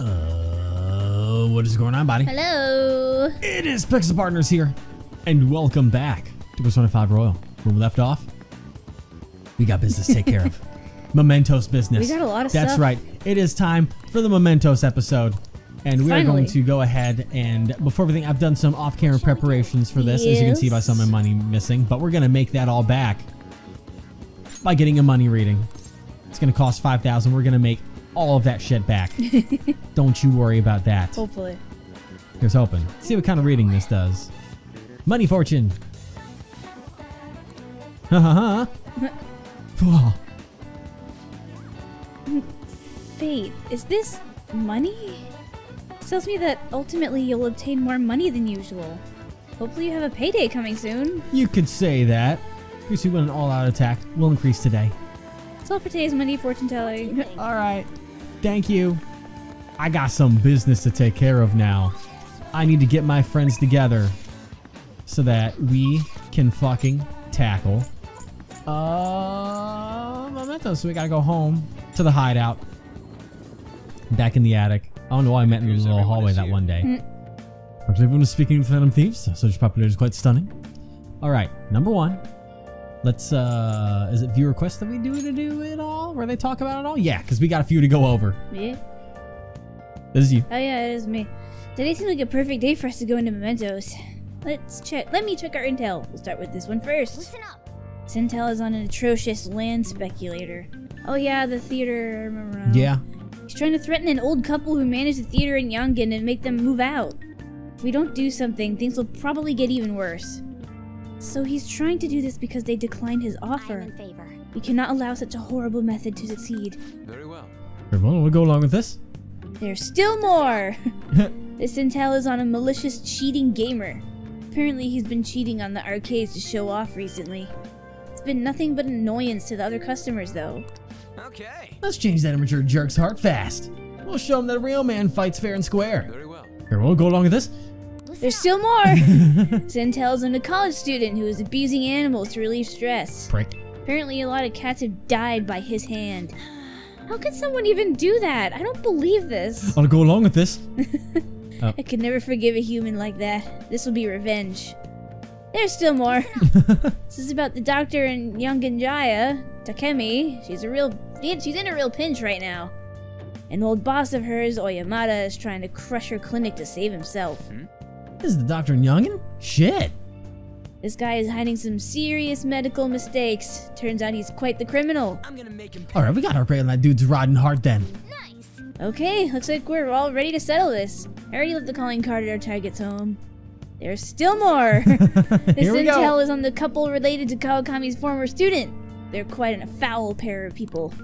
What is going on, buddy? Hello. It is Pixel Partners here, and welcome back to Persona 5 Royal. Where we left off, we got business to take care of. Mementos business. We got a lot of stuff. That's right. It is time for the Mementos episode. And we are going to go ahead and, before everything, I've done some off-camera preparations for this, as you can see by some of my money missing. But we're going to make that all back by getting a money reading. It's going to cost $5,000. We're going to make all of that shit back. Don't you worry about that. Hopefully. Here's hoping. Let's see what kind of reading this does. Money fortune. Ha ha. Fate. Is this money? Tells me that ultimately you'll obtain more money than usual. Hopefully you have a payday coming soon. You could say that. Increase you win an all-out attack. Will increase today. That's all for today's money fortune telling. All right. Thank you. I got some business to take care of now. I need to get my friends together so that we can fucking tackle Mementos. So we gotta go home to the hideout. Back in the attic. I don't know why I met in the little hallway that one day. Perhaps everyone was speaking to Phantom Thieves, so such popularity is quite stunning. All right, number one. Let's, is it view requests that we do to do it all? Where they talk about it all? Yeah, because we got a few to go over. Yeah. This is you. Oh yeah, it is me. Today seems like a perfect day for us to go into Mementos. Let's check. Let me check our intel. We'll start with this one first. Listen up. This intel is on an atrocious land speculator. Oh yeah, the theater. I remember. Yeah. He's trying to threaten an old couple who manage the theater in Yangon and make them move out. If we don't do something, things will probably get even worse. So he's trying to do this because they declined his offer. I'm in favor. We cannot allow such a horrible method to succeed. Very well. Everyone will go along with this. There's still more! This intel is on a malicious cheating gamer. Apparently he's been cheating on the arcades to show off recently. It's been nothing but an annoyance to the other customers though. Okay. Let's change that immature jerk's heart fast. We'll show him that a real man fights fair and square. Very well. Here, we'll go along with this. There's still more. Zentel's on a college student who is abusing animals to relieve stress. Prick. Apparently a lot of cats have died by his hand. How could someone even do that? I don't believe this. I'll go along with this. Oh. I could never forgive a human like that. This will be revenge. There's still more. This is about the doctor in Yangonjaya, Takemi. She's in a real pinch right now. An old boss of hers, Oyamada, is trying to crush her clinic to save himself. This is the doctor in Yangon? Shit. This guy is hiding some serious medical mistakes. Turns out he's quite the criminal. I'm gonna make him. All right, we got our prey on that dude's rotten heart then. Nice. Okay, looks like we're all ready to settle this. I already left the calling card at our target's home. There's still more! This intel is on the couple related to Kawakami's former student. They're quite a foul pair of people.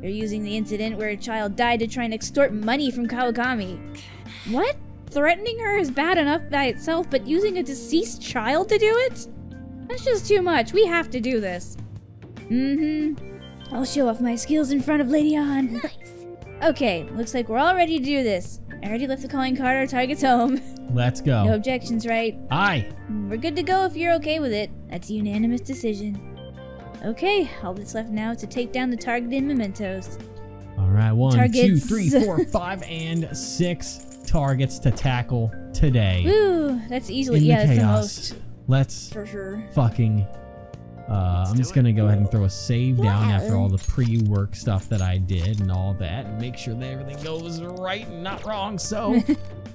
They're using the incident where a child died to try and extort money from Kawakami. What? Threatening her is bad enough by itself, but using a deceased child to do it? That's just too much. We have to do this. I'll show off my skills in front of Lady On. Nice. Okay, looks like we're all ready to do this. I already left the calling card at our target's home. Let's go. No objections, right? Aye. We're good to go if you're okay with it. That's a unanimous decision. Okay, all that's left now is to take down the target in Mementos. All right, one, targets. 2, 3, 4, 5, and 6 targets to tackle today. Woo, that's easily, that's chaos. The most. Let's for sure. Fucking, I'm just gonna go ahead and throw a save down after all the pre-work stuff that I did and all that, and make sure that everything goes right and not wrong, so.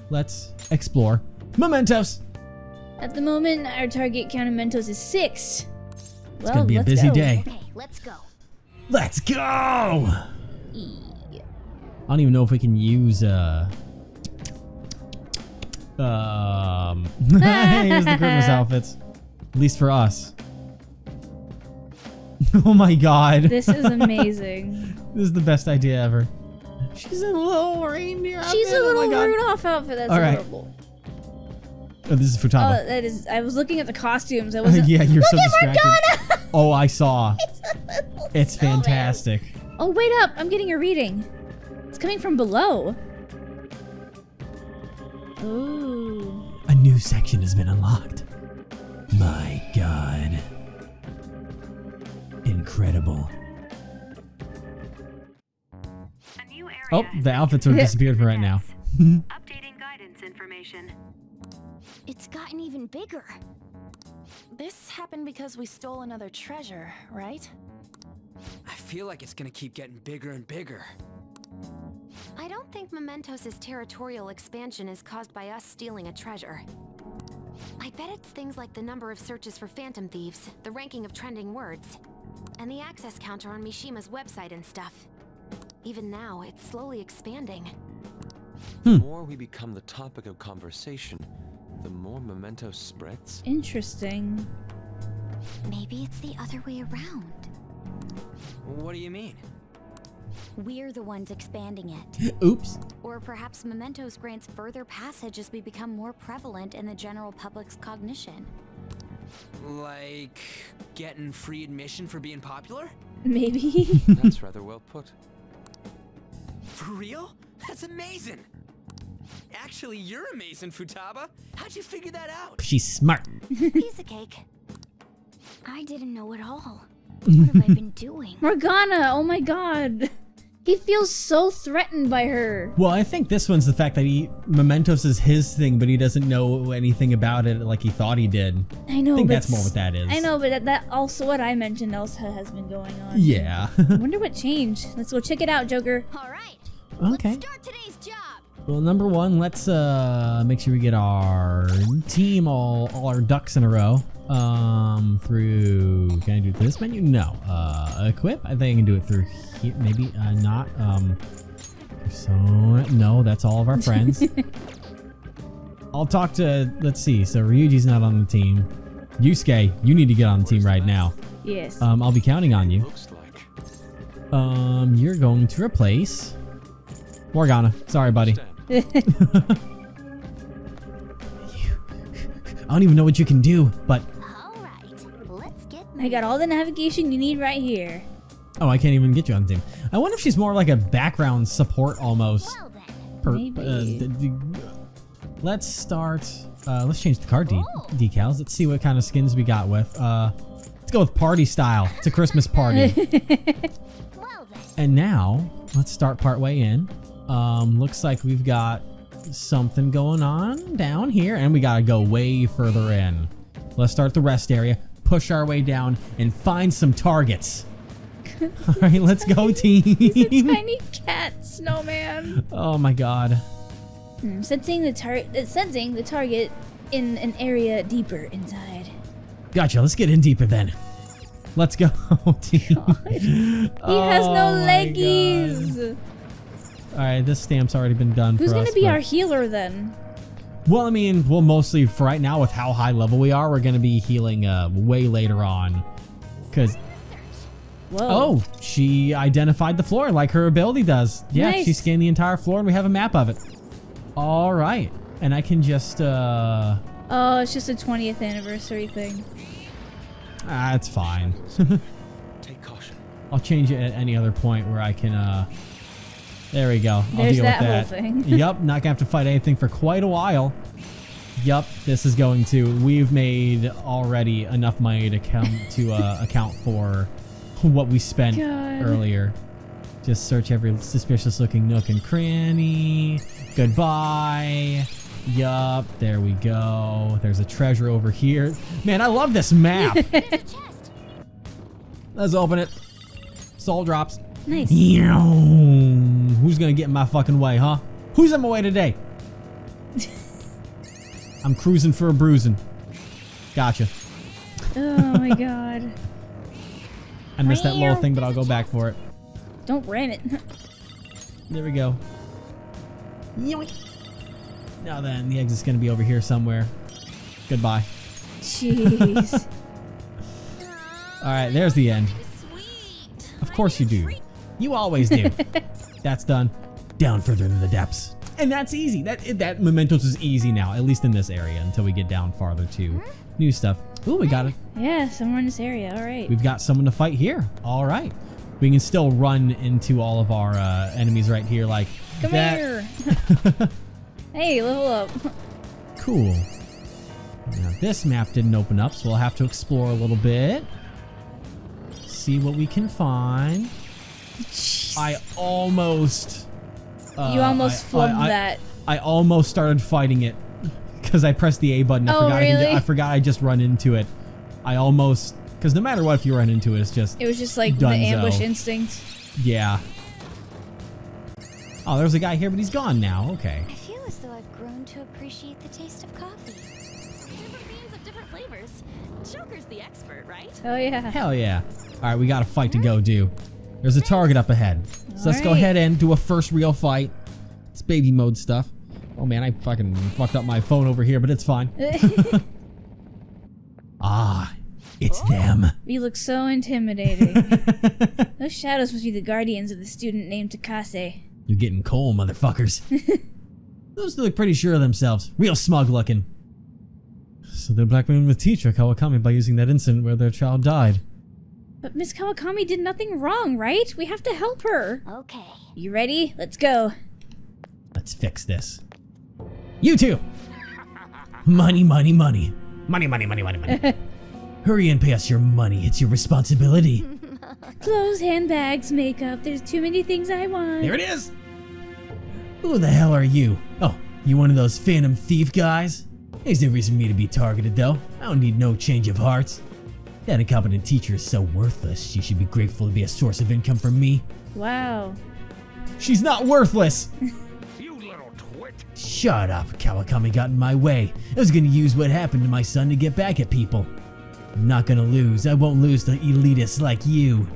Let's explore Mementos. At the moment, our target count of Mementos is 6. It's well, gonna be a busy day. Okay, let's go. Let's go. Yeah. I don't even know if we can use use the Christmas outfits, at least for us. Oh my God. This is amazing. This is the best idea ever. She's in a little reindeer outfit. She's a little Rudolph outfit. That's adorable. Oh, this is Futaba. Oh, that is. I was looking at the costumes. I wasn't. Yeah, you're so distracted. Look at Morgana! Oh, I saw. It's fantastic. Oh, wait up! I'm getting a reading. It's coming from below. Ooh. A new section has been unlocked. My God. Incredible. Oh, the outfits are disappeared for right now. Updating guidance information. It's gotten even bigger. This happened because we stole another treasure, right? I feel like it's gonna keep getting bigger and bigger. I don't think Mementos' territorial expansion is caused by us stealing a treasure. I bet it's things like the number of searches for Phantom Thieves, the ranking of trending words, and the access counter on Mishima's website and stuff. Even now, it's slowly expanding. The more we become the topic of conversation, the more Memento spreads. Interesting. Maybe it's the other way around. What do you mean? We're the ones expanding it. Oops. Or perhaps Mementos grants further passage as we become more prevalent in the general public's cognition. Like getting free admission for being popular? Maybe. That's rather well put. For real? That's amazing. Actually, you're amazing, Futaba. How'd you figure that out? She's smart. Piece of cake. I didn't know it all. What have I been doing? Morgana, oh my god. He feels so threatened by her. Well, I think this one's the fact that he Mementos is his thing, but he doesn't know anything about it like he thought he did. I know, I think that's more what that is. I know, but that also what I mentioned also has been going on. Yeah. I wonder what changed. Let's go check it out, Joker. All right. Okay. Let's start today's job. Well, number one, let's make sure we get our team all our ducks in a row. Through, can I do this menu? No. Equip? I think I can do it through here. Maybe not. So no, that's all of our friends. I'll talk to, let's see. So Ryuji's not on the team. Yusuke, you need to get on the team right now. Yes. I'll be counting on you. You're going to replace Morgana. Sorry, buddy. I don't even know what you can do, but I got all the navigation you need right here. Oh, I can't even get you on the team. I wonder if she's more like a background support almost. Well, maybe. Let's start. Let's change the car decals. Let's see what kind of skins we got with. Let's go with party style. It's a Christmas party. Well, and now, let's start partway in. Looks like we've got something going on down here, and we gotta go way further in. Let's start the rest area. Push our way down and find some targets. All right, let's go, team. He's a tiny cat snowman. Oh my god. Sensing the target in an area deeper inside. Gotcha. Let's get in deeper then. Let's go, team. He has no leggies. God. All right, this stamp's already been done. Who's gonna be our healer then? Well, I mean, well, mostly for right now with how high level we are, we're going to be healing way later on. Because, oh, she identified the floor like her ability does. Yeah, nice. She scanned the entire floor and we have a map of it. All right. And I can just, oh, it's just a 20th anniversary thing. Ah, it's fine. Take caution. I'll change it at any other point where I can, there we go. I'll deal with that. Whole thing. Yep, not gonna have to fight anything for quite a while. Yep, this is going to. We've made already enough money to come to account for what we spent earlier. Just search every suspicious-looking nook and cranny. Goodbye. Yup, there we go. There's a treasure over here. Man, I love this map. Let's open it. Soul drops. Nice. Who's gonna get in my fucking way, huh? Who's in my way today? I'm cruising for a bruising. Gotcha. Oh my god. I missed that little thing, but I'll go back for it. Don't ram it. There we go. Now then, the exit's gonna be over here somewhere. Goodbye. Jeez. Alright, there's the end. Of course you do. You always do. That's done. Down further into the depths. And that's easy. That Mementos is easy now, at least in this area, until we get down farther to new stuff. Ooh, we got it. Yeah, somewhere in this area. All right. We've got someone to fight here. All right. We can still run into all of our enemies right here. Like, come here. Hey, level up. Cool. Now, this map didn't open up, so we'll have to explore a little bit. See what we can find. Jeez. I almost You almost flubbed that. I almost started fighting it because I pressed the A button. I forgot I just run into it. I almost, because no matter what, if you run into it, it's just it was just like dunzo. The ambush instinct. Yeah. Oh, there's a guy here, but he's gone now. Okay. I feel as though I've grown to appreciate the taste of coffee. Different beans of different flavors. Joker's the expert, right? Oh yeah. Hell yeah. All right, we got a fight to go do. There's a target up ahead. So let's go ahead and do a first real fight. It's baby mode stuff. Oh man, I fucking fucked up my phone over here, but it's fine. It's them. You look so intimidating. Those shadows must be the guardians of the student named Takase. You're getting cold, motherfuckers. Those look pretty sure of themselves. Real smug looking. So they're blackmailing the teacher Kawakami by using that incident where their child died. But Miss Kawakami did nothing wrong, right? We have to help her. Okay. You ready? Let's go. Let's fix this. You two! Money, money, money. Money, money, money, money, money. Hurry and pay us your money. It's your responsibility. Clothes, handbags, makeup. There's too many things I want. There it is! Who the hell are you? Oh, you one of those Phantom Thief guys? There's no reason for me to be targeted, though. I don't need no change of hearts. That incompetent teacher is so worthless. She should be grateful to be a source of income for me. Wow. She's not worthless! You little twit! Shut up. Kawakami got in my way. I was gonna use what happened to my son to get back at people. I'm not gonna lose. I won't lose to elitists like you.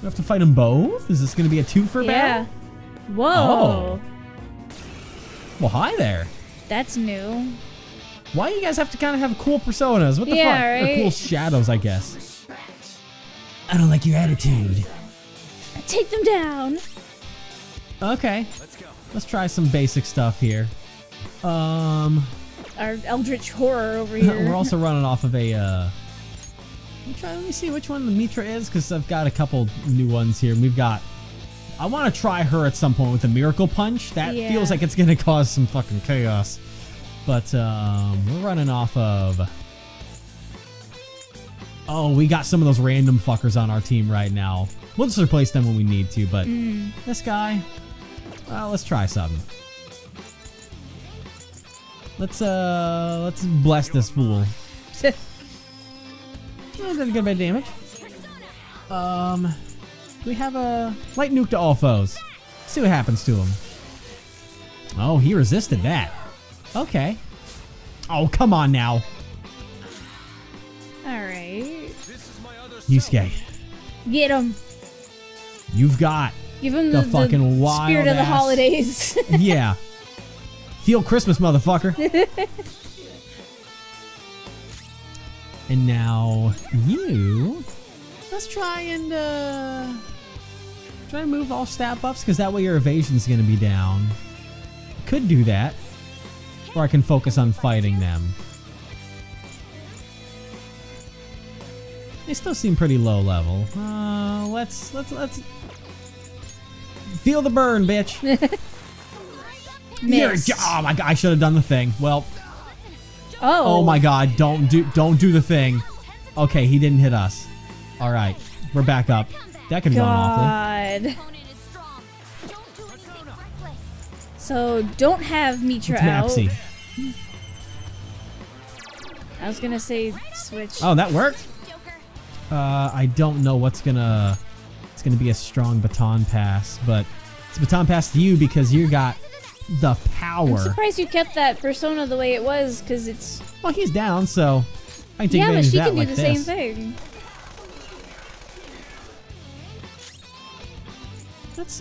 We have to fight them both? Is this gonna be a two-for battle? Yeah. Whoa. Oh. Well, hi there. That's new. Why do you guys have to kind of have cool personas? What the fuck? Right? Or cool shadows, I guess. I don't like your attitude. Take them down. Okay. Let's go. Let's try some basic stuff here. Our eldritch horror over here. We're also running off of a... let me see which one the Mitra is, because I've got a couple new ones here. We've got... I want to try her at some point with a miracle punch. That feels like it's going to cause some fucking chaos. But we're running off of... Oh, we got some of those random fuckers on our team right now. We'll just replace them when we need to, but this guy... let's try something. Let's bless this fool. Doesn't get a bit of damage. We have a light nuke to all foes. See what happens to him. Oh, he resisted that. Okay. Oh, come on now. Alright. Yusuke. Get him. You've got give him the fucking wild spirit of the holidays. Yeah. Feel Christmas, motherfucker. And now you. Let's try and try to move all stat buffs, because that way your evasion's gonna be down. Could do that. Or I can focus on fighting them. They still seem pretty low level. Let's feel the burn, bitch. Oh my god! I should have done the thing. Well. Oh. Oh my god! Don't do the thing. Okay, he didn't hit us. All right, we're back up. That could have gone awfully. So don't have Mitra out. I was gonna say switch. Oh, that worked. I don't know what's gonna. It's gonna be a strong baton pass, but it's a baton pass to you because you got the power. I'm surprised you kept that persona the way it was, because it's. Well, he's down, so I can take advantage of that. Yeah, but she can do the same thing. That's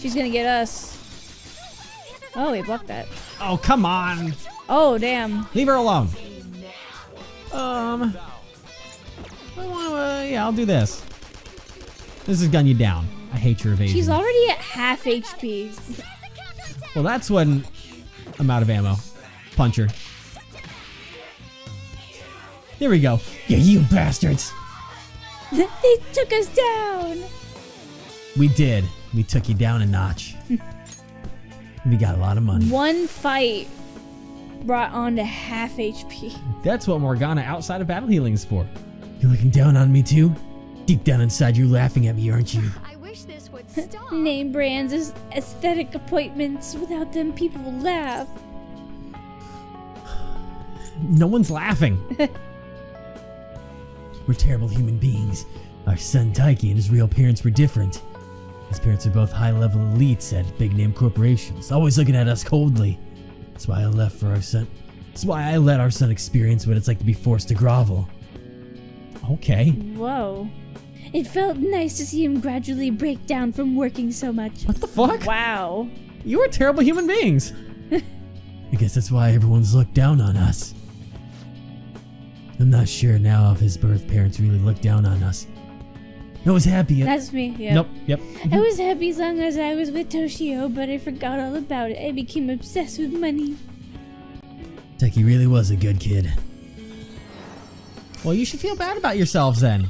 She's gonna get us. Oh, he blocked that. Oh, come on. Oh, damn. Leave her alone. I wanna, yeah, I'll do this. This is gun you down. I hate your evasion. She's already at half HP. Well, that's when I'm out of ammo. Punch her. There we go. Yeah, you bastards. They took us down. We did. We took you down a notch. We got a lot of money. One fight brought on to half HP. That's what Morgana outside of battle healing is for. You're looking down on me too? Deep down inside, you're laughing at me, aren't you? I wish this would stop. Name brands as aesthetic appointments. Without them, people will laugh. No one's laughing. We're terrible human beings. Our son Taiki and his real parents were different. His parents are both high-level elites at big-name corporations, always looking at us coldly. That's why I left for our son. That's why I let our son experience what it's like to be forced to grovel. Okay. Whoa. It felt nice to see him gradually break down from working so much. What the fuck? Wow. You are terrible human beings. I guess that's why everyone's looked down on us. I'm not sure now if his birth parents really looked down on us. I was happy. That's me, yeah. Nope, yep. I was happy as long as I was with Toshio, but I forgot all about it. I became obsessed with money. Taki really was a good kid. Well, you should feel bad about yourselves then.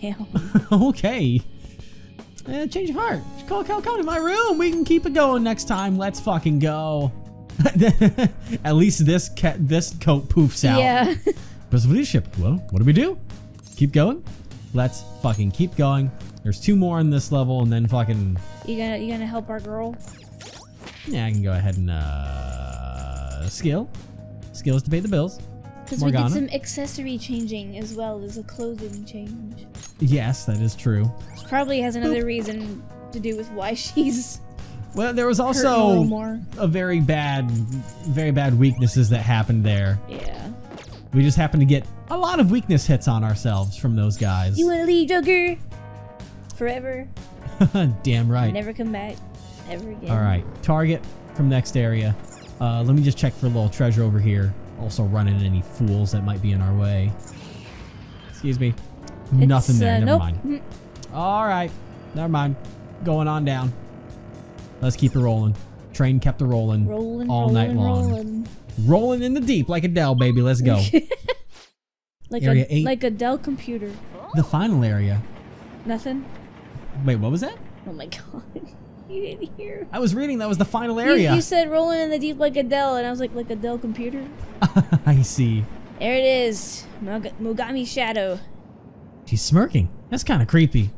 Damn. Okay. Change of heart. Just call to my room. We can keep it going next time. Let's fucking go. At least this coat poofs out. Yeah. Personal leadership. Well, what do we do? Keep going. Let's fucking keep going. There's two more in this level, and then fucking. You gonna help our girl? Yeah, I can go ahead and skill. Skill is to pay the bills. Because we did some accessory changing as well as a clothing change. Yes, that is true. Which probably has another reason to do with why she's. Well, there was also a very bad weaknesses that happened there. Yeah. We just happened to get a lot of weakness hits on ourselves from those guys. You wanna leave, Joker? Forever. Damn right. Never come back. Ever again. All right. Target from next area. Let me just check for a little treasure over here. Also run into any fools that might be in our way. Excuse me. It's, nothing there. Never mind. All right. Never mind. Going on down. Let's keep it rolling. Train kept it rolling, all night long. Rolling in the deep like Adele, baby. Let's go. Like area 8. Like Adele computer. The final area. Nothing. Wait, what was that? Oh my god. You didn't hear. I was reading that was the final area. You said rolling in the deep like Adele, and I was like Adele computer. I see. There it is. Mogami's shadow. She's smirking. That's kind of creepy.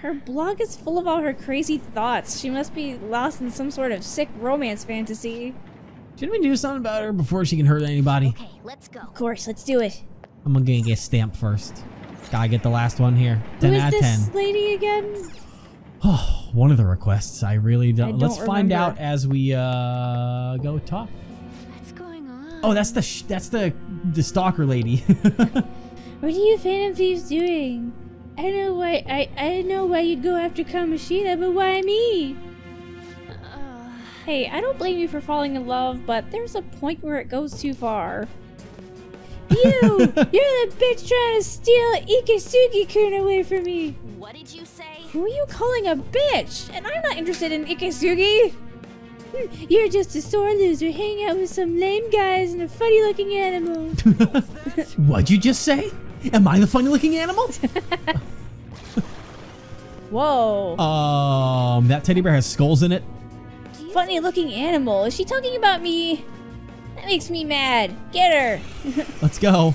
Her blog is full of all her crazy thoughts. She must be lost in some sort of sick romance fantasy. Shouldn't we do something about her before she can hurt anybody? Okay, let's go. Of course, let's do it. I'm gonna get stamped first. Gotta get the last one here. 10 out of 10. Who is this lady again? Oh, one of the requests. I really don't. Let's find out as we go talk. What's going on? Oh, that's the stalker lady. What are you Phantom Thieves doing? I know why you'd go after Kamoshida, but why me? Hey, I don't blame you for falling in love, but there's a point where it goes too far. You're the bitch trying to steal Iketsuki-kun away from me. What did you say? Who are you calling a bitch? And I'm not interested in Iketsuki. You're just a sore loser hanging out with some lame guys and a funny-looking animal. What'd you just say? Am I the funny-looking animal? Whoa. That teddy bear has skulls in it. Funny-looking animal. Is she talking about me? That makes me mad. Get her. Let's go.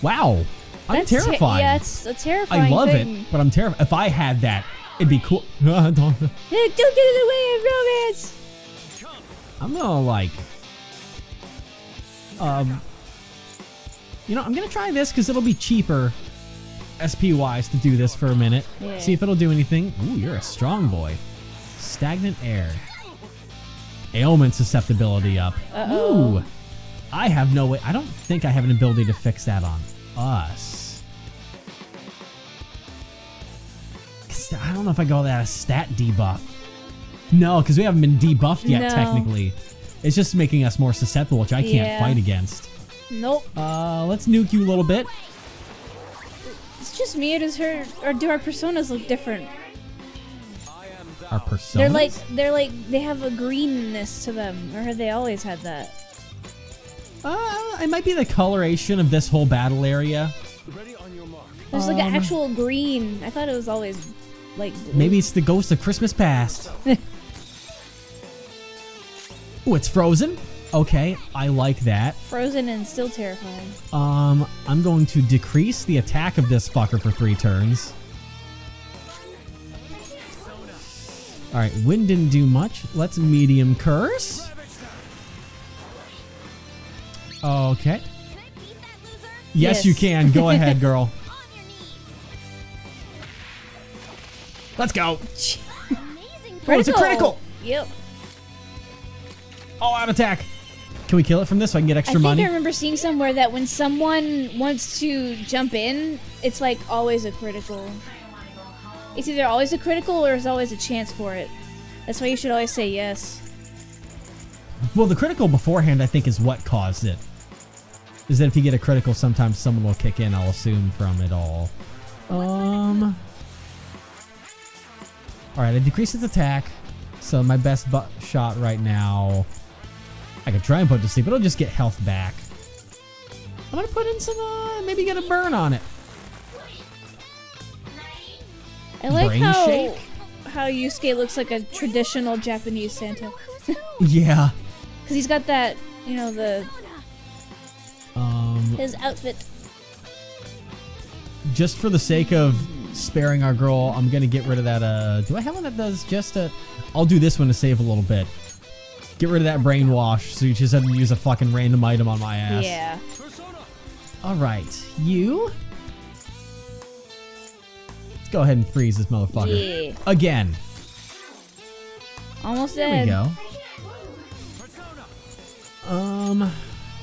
Wow. I'm terrified. Yeah, it's a terrifying thing. I love it, but I'm terrified. If I had that, it'd be cool. Don't get in the way of romance. I'm gonna like. You know, I'm going to try this because it'll be cheaper SP-wise to do this for a minute. Yeah. See if it'll do anything. Ooh, you're a strong boy. Stagnant air. Ailment susceptibility up. Uh-oh. Ooh. I have no way. I don't think I have an ability to fix that on us. I don't know if I call that a stat debuff. No, because we haven't been debuffed yet technically. It's just making us more susceptible, which I can't fight against. Nope. Let's nuke you a little bit. It's just me. Does her or do our personas look different? Our personas. They're like they have a greenness to them, or have they always had that? It might be the coloration of this whole battle area. Ready on your mark. There's like an actual green. I thought it was always like blue. Maybe it's the ghost of Christmas past. Oh, it's frozen. Okay, I like that. Frozen and still terrifying. I'm going to decrease the attack of this fucker for 3 turns. Alright, wind didn't do much. Let's medium curse. Okay. Yes, you can. Go ahead, girl. Let's go. Oh, it's a critical. Yep. Oh, out of attack. Can we kill it from this so I can get extra money? I think I remember seeing somewhere that when someone wants to jump in, it's like always a critical. It's either always a critical or there's always a chance for it. That's why you should always say yes. Well, the critical beforehand, I think, is what caused it. Is that if you get a critical, sometimes someone will kick in, I'll assume, from it all. Alright, I decreased its attack. So my best shot right now, I could try and put it to sleep, but it'll just get health back. I'm going to put in some, maybe get a burn on it. I like how Yusuke looks like a traditional Japanese Santa. Yeah. Because he's got that, you know, the... his outfit. Just for the sake of sparing our girl, I'm going to get rid of that, do I have one that does just a... I'll do this one to save a little bit. Get rid of that brainwash so you just have to use a fucking random item on my ass. Yeah. Alright, you... Go ahead and freeze this motherfucker. Yeah. Again. Almost dead. There we go.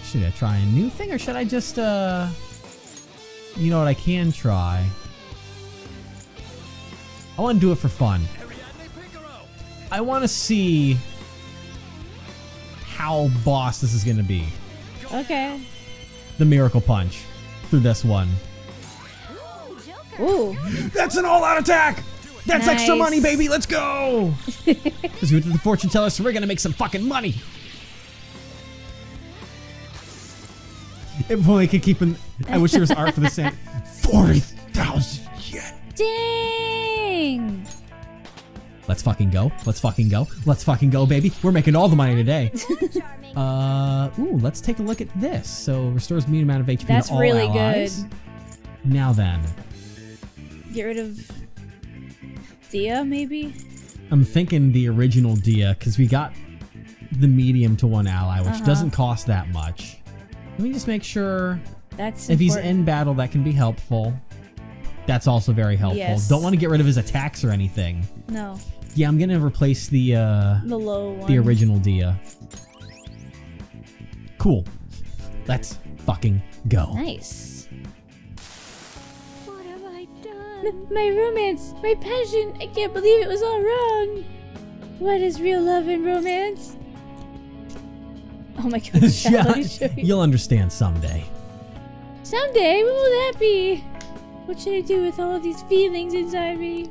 Should I try a new thing or should I just, you know what, I can try. I want to do it for fun. I want to see how boss this is going to be. Okay. The miracle punch through this one. Ooh. That's an all-out attack! That's nice. Extra money, baby! Let's go! Because we went to the fortune teller, so we're gonna make some fucking money! If only I could keep in... I wish there was art for the same. 40,000 yen! Dang! Let's fucking go. Let's fucking go. Let's fucking go, baby. We're making all the money today. Ooh, let's take a look at this. So, restores medium amount of HP. That's all really allies. Good. Now then. Get rid of Dia, maybe? I'm thinking the original Dia, because we got the medium to one ally, which doesn't cost that much. Let me just make sure that's if important. He's in battle, that can be helpful. That's also very helpful. Yes. Don't want to get rid of his attacks or anything. No. Yeah, I'm going to replace the low one. The original Dia. Cool. Let's fucking go. Nice. My romance, my passion, I can't believe it was all wrong. What is real love and romance? Oh my gosh, yeah, let me show you. You'll understand someday. Someday, what will that be? What should I do with all of these feelings inside me?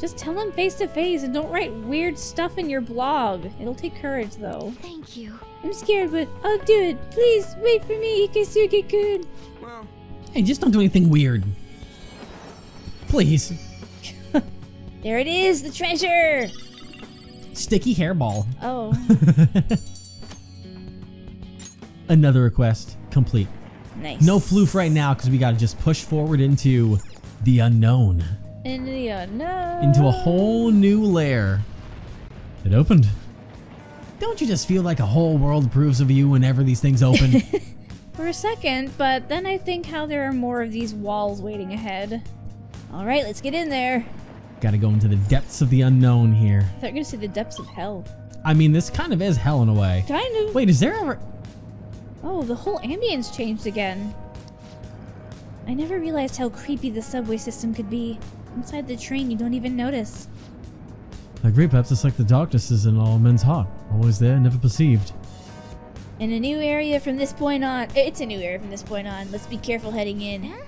Just tell them face to face and don't write weird stuff in your blog. It'll take courage though. Thank you. I'm scared, but I'll do it. Please, wait for me, Iketsuki-kun. Wow. Hey, just don't do anything weird. Please. There it is, the treasure. Sticky hairball. Oh. Another request complete. Nice. No floof right now because we got to just push forward into the unknown. Into the unknown. Into a whole new lair. It opened. Don't you just feel like a whole world approves of you whenever these things open? For a second, but then I think how there are more of these walls waiting ahead. All right, let's get in there. Gotta go into the depths of the unknown here. I thought you were gonna say the depths of hell. I mean, this kind of is hell in a way. Kind of. Wait, is there ever... Oh, the whole ambience changed again. I never realized how creepy the subway system could be. Inside the train, you don't even notice. Agree, perhaps it's like the darkness is in all men's heart. Always there, never perceived. In a new area from this point on. It's a new area from this point on. Let's be careful heading in. Huh?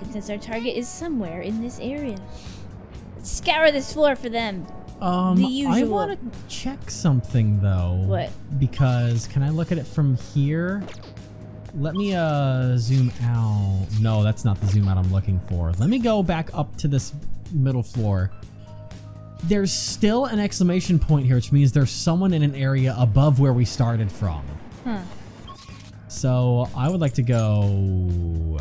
And since our target is somewhere in this area, let's scour this floor for them. The usual. I want to check something though. What? Because can I look at it from here? Let me zoom out. No, that's not the zoom out I'm looking for. Let me go back up to this middle floor. There's still an exclamation point here, which means there's someone in an area above where we started from. Hmm. So I would like to go...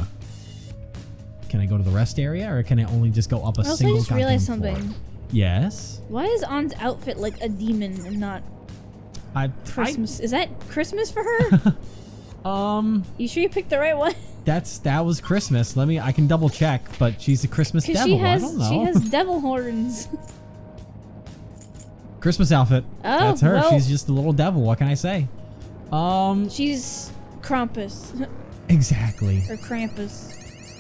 Can I go to the rest area, or can I only just go up a single? I also just realized something. Floor? Yes? Why is Ann's outfit like a demon and not Christmas? Is that Christmas for her? You sure you picked the right one? That was Christmas. I can double check, but she's a Christmas devil. I don't know. She has devil horns. Christmas outfit. Oh, that's her. Well, she's just a little devil. What can I say? She's Krampus. Exactly. Or Krampus.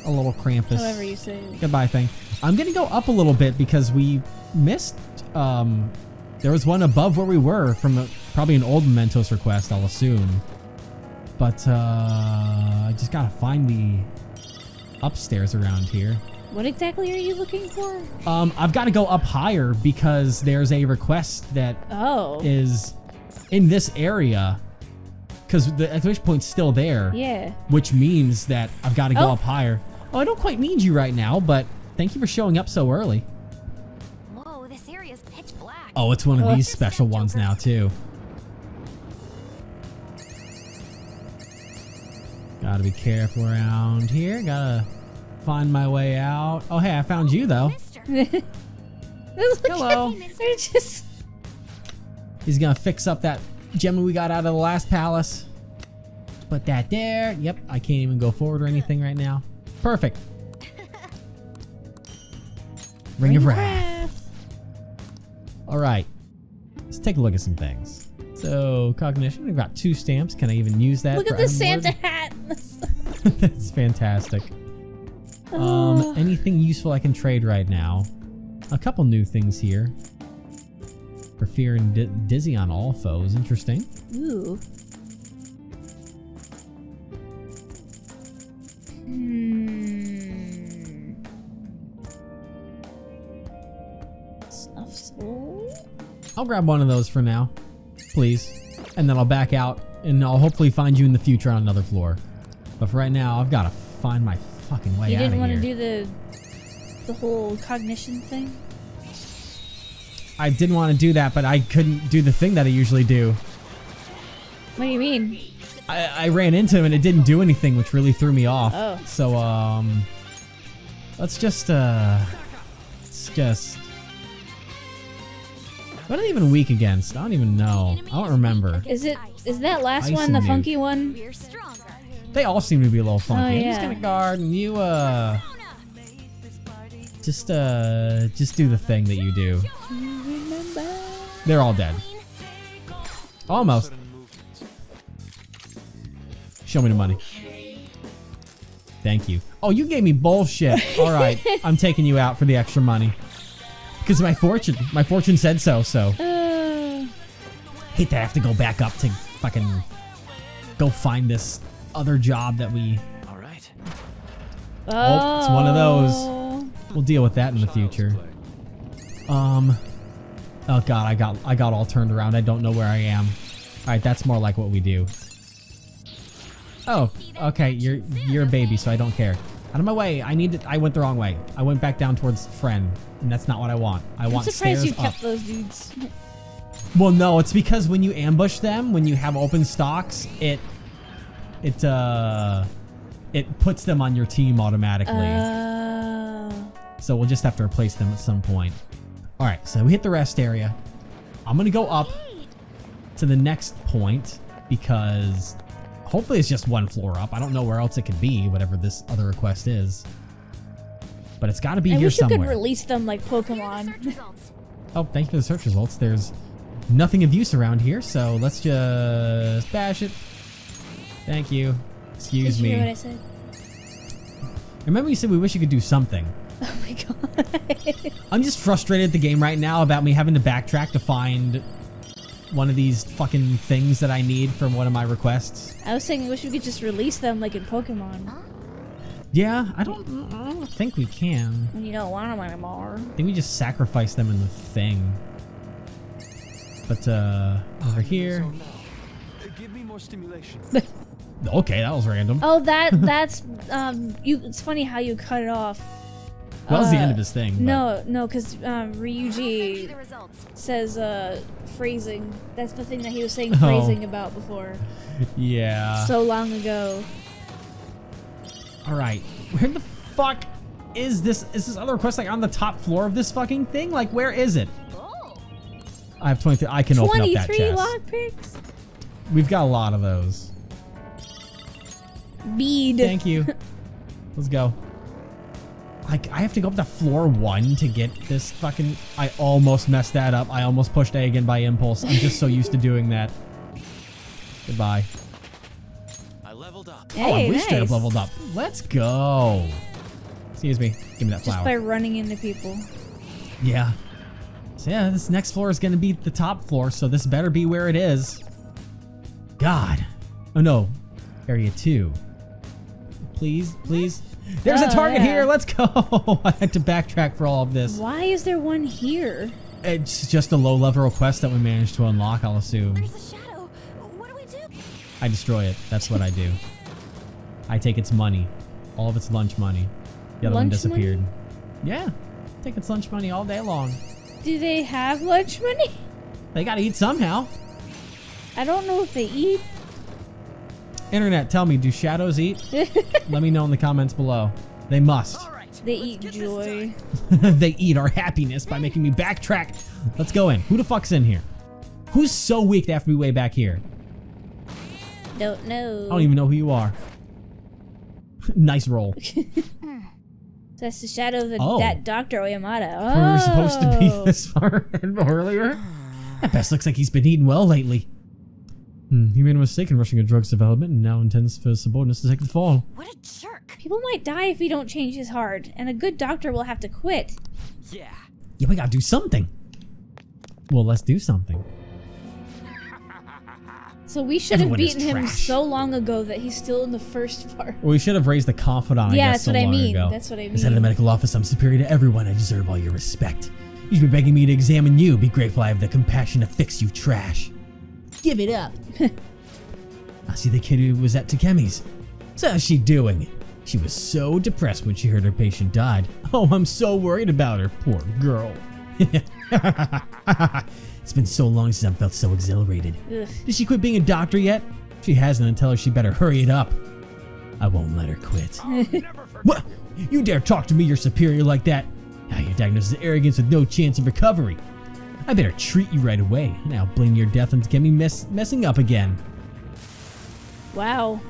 A little Krampus. However you say it. Goodbye thing. I'm gonna go up a little bit because we missed. There was one above where we were from probably an old Mementos request, I'll assume. But I just gotta find the upstairs around here. What exactly are you looking for? I've got to go up higher because there's a request that is in this area. Because the exclamation point's still there. Yeah. Which means that I've got to go up higher. Oh, I don't quite need you right now, but thank you for showing up so early. Whoa, this area's pitch black. Oh, it's one of these special ones now, too. Gotta be careful around here. Gotta find my way out. Oh, hey, I found you, though. Hello. He's gonna fix up that gem we got out of the last palace. Put that there. Yep, I can't even go forward or anything right now. Perfect. Ring of Wrath. Alright. Let's take a look at some things. So, cognition, we've got 2 stamps. Can I even use that? Look at this Santa hat. That's fantastic. Anything useful I can trade right now? A couple new things here. For fear and dizzy on all foes. Interesting. Ooh. Hmm. Snuff soul. I'll grab one of those for now. Please. And then I'll back out and I'll hopefully find you in the future on another floor. But for right now, I've got to find my fucking way out of here. You didn't want to do the whole cognition thing? I didn't want to do that, but I couldn't do the thing that I usually do. What do you mean? I ran into him and it didn't do anything, which really threw me off. Oh. So, let's just... What are they even weak against? I don't even know. I don't remember. Is that last one the funky one? They all seem to be a little funky. Oh, yeah. I'm just gonna guard and you just do the thing that you do. They're all dead. Almost. Show me the money. Thank you. Oh, you gave me bullshit. All right, I'm taking you out for the extra money. Because my fortune said so. Hate to have to go back up to fucking go find this other job that we. All right. Oh, it's one of those. We'll deal with that in the future. Oh god, I got all turned around. I don't know where I am. All right, that's more like what we do. Oh, okay. You're a baby, so I don't care. Out of my way! I went the wrong way. I went back down towards friend, and that's not what I want. I'm surprised you kept those dudes. Well, no, it's because when you ambush them, when you have open stocks, it puts them on your team automatically. So we'll just have to replace them at some point. All right, so we hit the rest area. I'm gonna go up to the next point because. Hopefully it's just one floor up. I don't know where else it could be, whatever this other request is. But it's got to be here somewhere. I wish you could release them like Pokemon. Oh, thank you for the search results. There's nothing of use around here, so let's just bash it. Thank you. Excuse me. Did you hear what I said? Remember you said we wish you could do something. Oh my god. I'm just frustrated at the game right now about me having to backtrack to find... one of these fucking things that I need from one of my requests. I was saying, I wish we could just release them like in Pokemon. Yeah, I don't think we can. When you don't want them anymore. I think we just sacrifice them in the thing. But over here. Give me more stimulation. Okay, that was random. Oh, that's it's funny how you cut it off. That was the end of his thing. But. No, because Ryuji says phrasing. That's the thing that he was saying phrasing about before. Yeah. So long ago. All right, where the fuck is this? Is this other request like on the top floor of this fucking thing? Like, where is it? I have 23. I can open up that chest. 23 lockpicks. We've got a lot of those. Bead. Thank you. Let's go. Like, I have to go up to floor 1 to get this fucking... I almost messed that up. I almost pushed A again by impulse. I'm just so used to doing that. Goodbye. I leveled up. Hey, oh, we straight up leveled up. Let's go. Excuse me. Give me that flower. Just by running into people. Yeah. So yeah, this next floor is going to be the top floor, so this better be where it is. God. Oh, no. Area 2. Please, please. There's a target here. Let's go. I had to backtrack for all of this. Why is there one here? It's just a low-level request that we managed to unlock, I'll assume. There's a shadow. What do we do? I destroy it. That's what I do. I take its money. All of its lunch money. The other one disappeared. Money? Yeah. Take its lunch money all day long. Do they have lunch money? They gotta eat somehow. I don't know if they eat. Internet, tell me, do shadows eat? Let me know in the comments below. They must. All right, they eat joy. They eat our happiness by making me backtrack. Let's go in. Who the fuck's in here? Who's so weak they have to be way back here? Don't know. I don't even know who you are. Nice roll. So that's the shadow of that Dr. Oyamada. Oh. We were supposed to be this far earlier. That best looks like he's been eating well lately. He made a mistake in rushing a drug's development and now intends for his subordinates to take the fall. What a jerk! People might die if he don't change his heart, and a good doctor will have to quit. Yeah. Yeah, we gotta do something. Well, let's do something. So we should have beaten him so long ago that he's still in the first part. Well, we should have raised the confidant. Yeah, I guess, that's what I mean. As head of the medical office, I'm superior to everyone. I deserve all your respect. You should be begging me to examine you. Be grateful I have the compassion to fix you, trash. Give it up. I see the kid who was at Takemi's. So how's she doing? She was so depressed when she heard her patient died. Oh, I'm so worried about her, poor girl. It's been so long since I've felt so exhilarated. Ugh. Did she quit being a doctor yet? If she hasn't, then tell her she better hurry it up. I won't let her quit. What? You dare talk to me, your superior, like that? Now you're diagnosed as arrogance with no chance of recovery. I better treat you right away. Now blame your death and get me messing up again. Wow.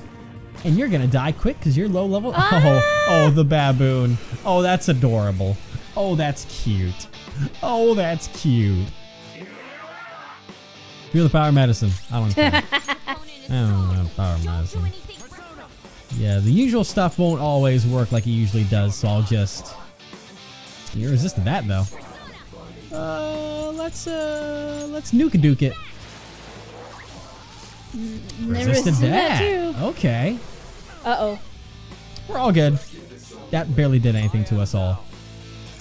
And you're gonna die quick because you're low level. Ah! Oh, the baboon. Oh, that's adorable. Oh, that's cute. Oh, that's cute. Feel the power of medicine. I don't care. I don't know power of medicine. Yeah, the usual stuff won't always work like it usually does, so I'll just... You're resisting that, though. Let's nuke-a-duke it. Resisted that. Okay. Uh-oh. We're all good. That barely did anything to us all.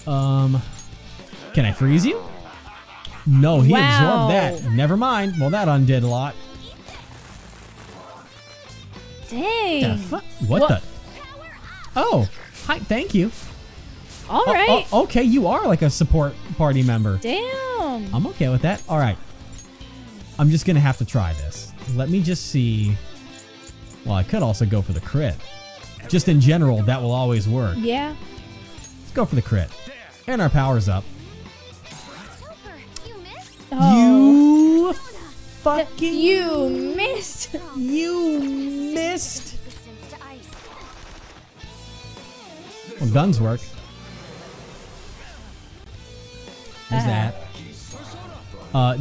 Can I freeze you? No, he absorbed that. Never mind. Well, that undid a lot. Dang. What the? Oh, hi, thank you. All right. Oh, okay, you are like a support party member. Damn. I'm okay with that. All right. I'm just going to have to try this. Let me just see. Well, I could also go for the crit. Just in general, that will always work. Yeah. Let's go for the crit. And our power's up. You fucking... You missed. You missed. Well, guns work. Is that?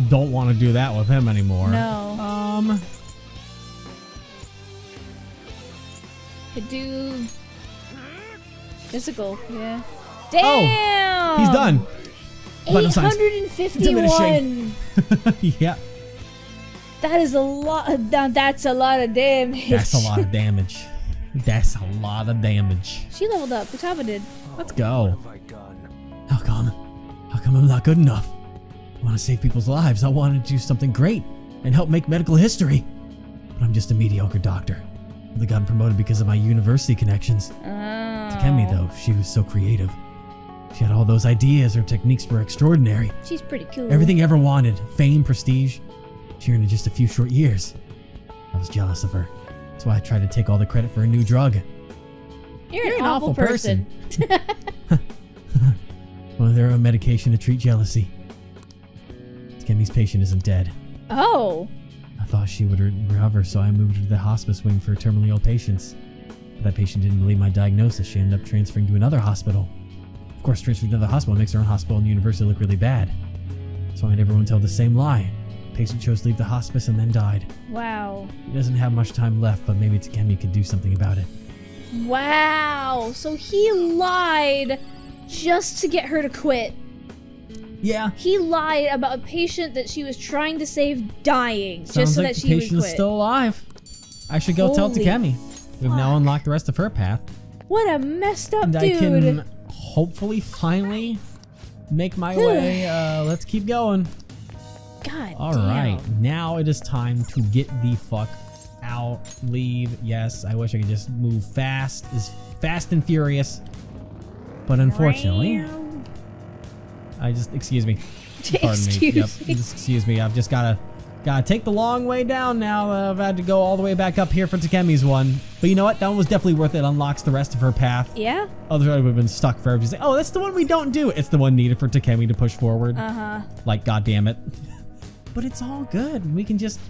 Don't want to do that with him anymore. No. Could do physical. Yeah. Damn. Oh, he's done. 851. Yeah. That is a lot. That's a lot of damage. That's a lot of damage. That's a lot of damage. She leveled up. Futaba did. Let's go. Oh God. How come I'm not good enough? I want to save people's lives. I want to do something great and help make medical history. But I'm just a mediocre doctor. I only got promoted because of my university connections. Oh. Takemi, though, she was so creative. She had all those ideas. Her techniques were extraordinary. She's pretty cool. Everything ever wanted. Fame, prestige. She earned in just a few short years. I was jealous of her. That's why I tried to take all the credit for a new drug. You're an awful person. One of their own medication to treat jealousy. Takemi's patient isn't dead. Oh. I thought she would recover, so I moved her to the hospice wing for terminally ill patients. But that patient didn't believe my diagnosis. She ended up transferring to another hospital. Of course, transferring to another hospital makes her own hospital and university look really bad. So I made everyone tell the same lie. The patient chose to leave the hospice and then died. Wow. He doesn't have much time left, but maybe Takemi could do something about it. Wow. So he lied just to get her to quit. Yeah. He lied about a patient that she was trying to save dying. Sounds just so like that she would quit. The patient is still alive. I should go tell Takemi. We've now unlocked the rest of her path. What a messed up dude. I can hopefully finally make my way. Let's keep going. God. All right. Now it is time to get the fuck out. Leave. Yes. I wish I could just move fast. It's fast and furious. But unfortunately, I just, excuse me. Pardon me. Yep, just excuse me. I've just gotta take the long way down now. I've had to go all the way back up here for Takemi's one. But you know what? That one was definitely worth it. Unlocks the rest of her path. Yeah. Otherwise, I would have been stuck forever. Just like, oh, that's the one we don't do. It's the one needed for Takemi to push forward. Uh-huh. Like, goddamn it. But it's all good. We can just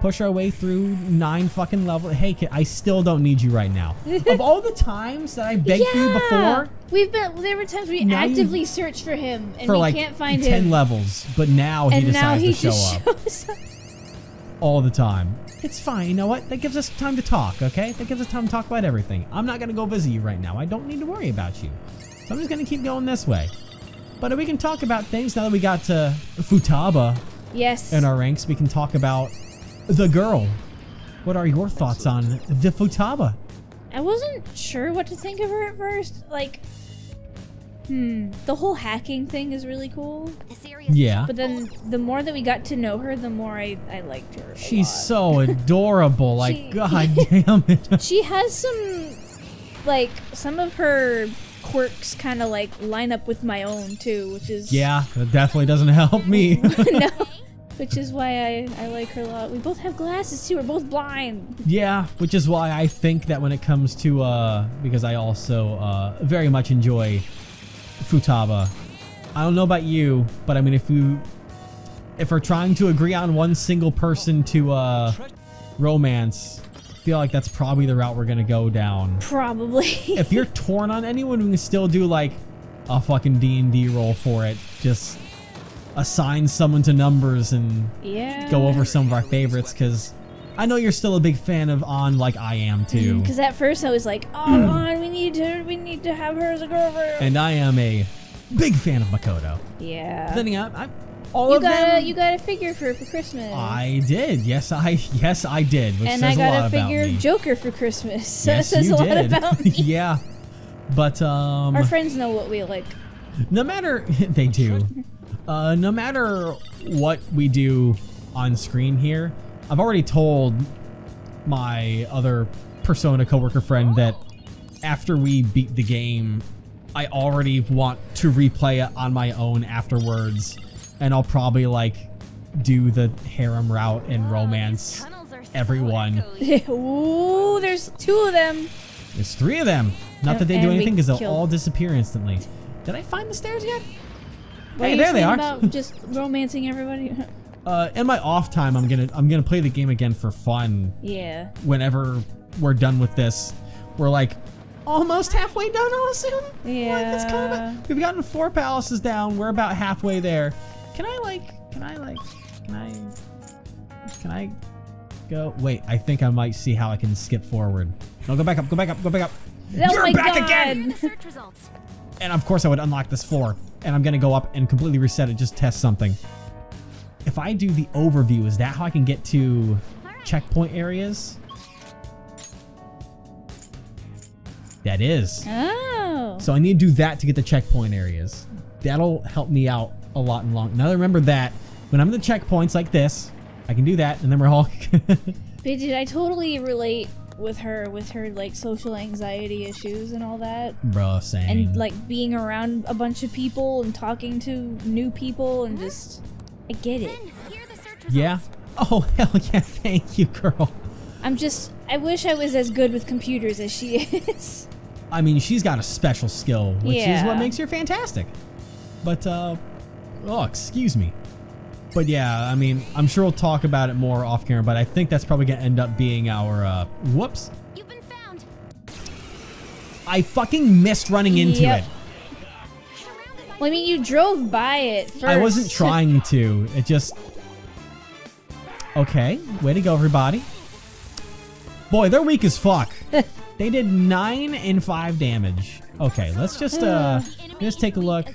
push our way through 9 fucking levels. Hey, kid, I still don't need you right now. Of all the times that I begged you before, we've been there were times we actively searched for him and we like can't find 10 him. 10 levels, but now he decides to show up. All the time. It's fine. You know what? That gives us time to talk. Okay, that gives us time to talk about everything. I'm not gonna go visit you right now. I don't need to worry about you. So I'm just gonna keep going this way. But we can talk about things now that we got to Futaba. Yes. In our ranks, we can talk about the girl. What are your thoughts on the Futaba? I wasn't sure what to think of her at first. Like, the whole hacking thing is really cool. Yeah. But then the more that we got to know her, the more I liked her. She's so adorable. Like, god damn it. She has some, like, some of her quirks kind of like line up with my own too, which is. Yeah, that definitely doesn't help me. No. Which is why I like her a lot. We both have glasses too. We're both blind. Yeah, which is why I think that when it comes to because I also very much enjoy Futaba. I don't know about you, but I mean, if we're trying to agree on one single person to romance, I feel like that's probably the route we're gonna go down. Probably. If you're torn on anyone, we can still do like a fucking D&D roll for it. Just assign someone to numbers and go over some of our favorites, because I know you're still a big fan of On, like I am too. Because at first I was like, oh, On, we need to have her as a girlfriend. And I am a big fan of Makoto. Yeah. Then I'm all you of got them. You got a figure for her for Christmas. I did. Yes I did. Which and says I got a lot figure of Joker for Christmas. So yes, that says you a did. Lot about me. Yeah. But our friends know what we like. No matter they do. No matter what we do on screen here, I've already told my other Persona coworker friend that after we beat the game, I already want to replay it on my own afterwards, and I'll probably like do the harem route and romance everyone. Ooh, there's 2 of them. There's 3 of them. Not that they do anything because they'll all disappear instantly. Did I find the stairs yet? What hey, there they are. About just romancing everybody. In my off time, I'm gonna play the game again for fun. Yeah. Whenever we're done with this, we're like almost halfway done. I'll assume. Yeah. Like, that's kind of we've gotten 4 palaces down. We're about halfway there. Can I go? Wait, I think I might see how I can skip forward. No, go back up. Go back up. Go back up. Oh You're my back God. Again. Search results. And of course I would unlock this floor, and I'm gonna go up and completely reset it, just test something. If I do the overview, is that how I can get to checkpoint areas? That is. Oh. So I need to do that to get the checkpoint areas. That'll help me out a lot and long. Now remember that when I'm at the checkpoints like this, I can do that, and then we're all. But did I totally relate with her like social anxiety issues and all that. Bro, same. And like being around a bunch of people and talking to new people and just, I get it. Yeah. Oh hell yeah! Thank you, girl. I'm just, I wish I was as good with computers as she is. I mean, she's got a special skill, which is what makes her fantastic. But oh, excuse me. But yeah, I mean, I'm sure we'll talk about it more off camera, but I think that's probably gonna end up being our, whoops. You've been found. I fucking missed running into it. Well, I mean, you drove by it first. I wasn't trying to, it just, okay, way to go everybody. Boy, they're weak as fuck. They did 9 and 5 damage. Okay, let's just take a look.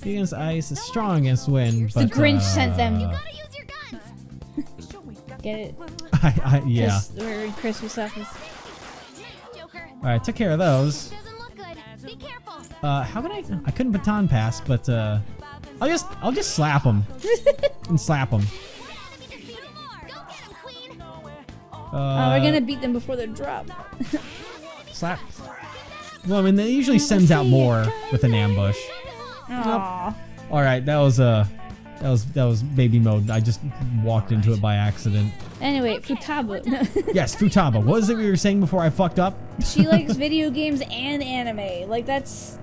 Against ice is strong against wind. But, the Grinch sent them. You gotta use your guns. Get it? Yeah. We're in Christmas office. All right, took care of those. How can I couldn't baton pass, but I'll just slap them and slap them. We're gonna beat them before they drop. Slap. Well, I mean, they usually sends out more with an ambush. Aww. Nope. All right, that was baby mode. I just walked into it by accident. Anyway, Futaba. Yes, Futaba. What was it we were saying before I fucked up? She likes video games and anime. Like that's.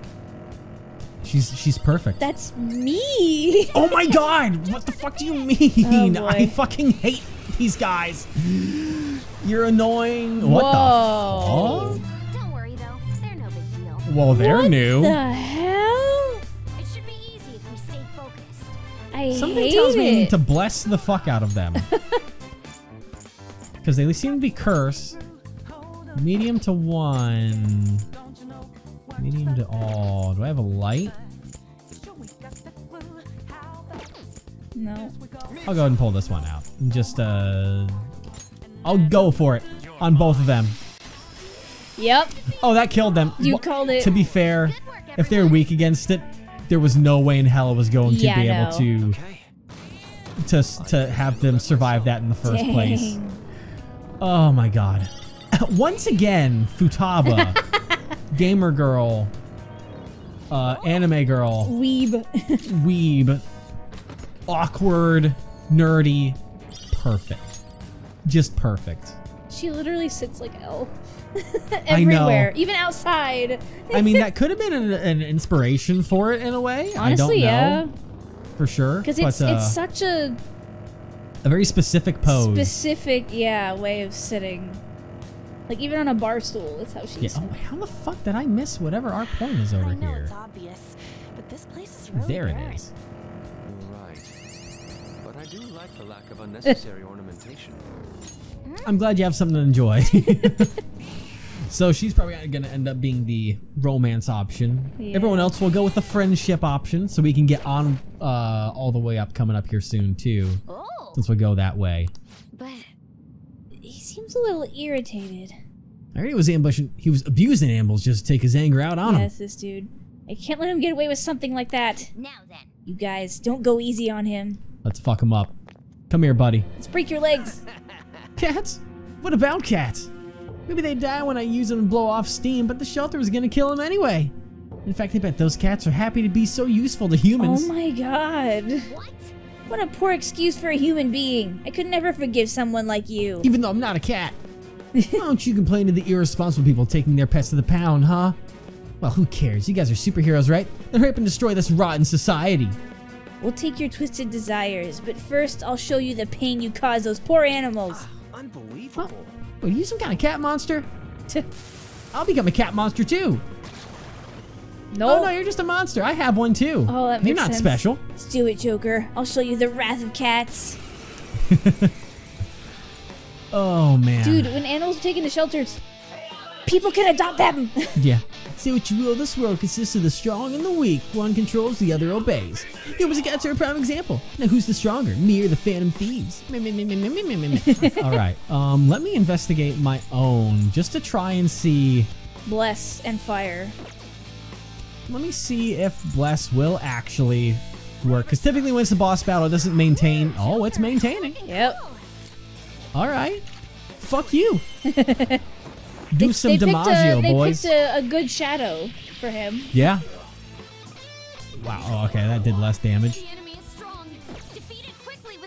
She's perfect. That's me. Oh my god! What the fuck do you mean? Oh, I fucking hate these guys. You're annoying. Whoa. What the fuck? Don't worry though. They're no big deal. Well, they're new. What the hell? Something tells me you need to bless the fuck out of them. Because they seem to be cursed. Medium to 1. Medium to all. Do I have a light? No. I'll go ahead and pull this one out. And just, I'll go for it on both of them. Yep. Oh, that killed them. You called it. To be fair, if they're weak against it, there was no way in hell it was going to be able to have them survive that in the first place. Oh my god. Once again, Futaba, gamer girl, anime girl, weeb, awkward, nerdy, perfect. Just perfect. She literally sits like L. Everywhere, even outside. I mean, that could have been an inspiration for it in a way. Honestly, I don't know for sure, because it's such a very specific pose, way of sitting. Like even on a bar stool, that's how she. Yeah. Oh, how the fuck did I miss whatever our point is over here? It's obvious, but this place is really it is. Right, but I do like the lack of unnecessary ornamentation. I'm glad you have something to enjoy. So she's probably going to end up being the romance option. Yeah. Everyone else will go with the friendship option, so we can get on all the way up, coming up here soon too. Oh. Since we'll go that way. But he seems a little irritated. I heard he was ambushing. He was abusing Ambles just to take his anger out on him. Yes, this dude. I can't let him get away with something like that. Now then, you guys don't go easy on him. Let's fuck him up. Come here, buddy. Let's break your legs. Cats? What about cats? Maybe they die when I use them and blow off steam, but the shelter was gonna kill them anyway. In fact, I bet those cats are happy to be so useful to humans. Oh my god. What? What a poor excuse for a human being. I could never forgive someone like you. Even though I'm not a cat. Why don't you complain to the irresponsible people taking their pets to the pound, huh? Well, who cares? You guys are superheroes, right? Then hurry up and destroy this rotten society. We'll take your twisted desires, but first I'll show you the pain you cause those poor animals. Unbelievable. Huh? Wait, are you some kind of cat monster? I'll become a cat monster too. No. Oh no, you're just a monster. I have one too. Oh, that makes sense. You're not special. Let's do it, Joker. I'll show you the wrath of cats. Oh man. Dude, when animals are taken to shelters, people can adopt them. Yeah. Say what you will, this world consists of the strong and the weak. One controls, the other obeys. Humans and cats are a prime example. Now who's the stronger? Me or the Phantom Thieves? Alright, let me investigate my own just to try and see... Bless and fire. Let me see if Bless will actually work. Because typically when it's a boss battle, it doesn't maintain... Oh, it's maintaining. Yep. Alright. Fuck you. Do some DiMaggio, boys. They picked a good shadow for him. Yeah. Wow. Oh, okay, that did less damage.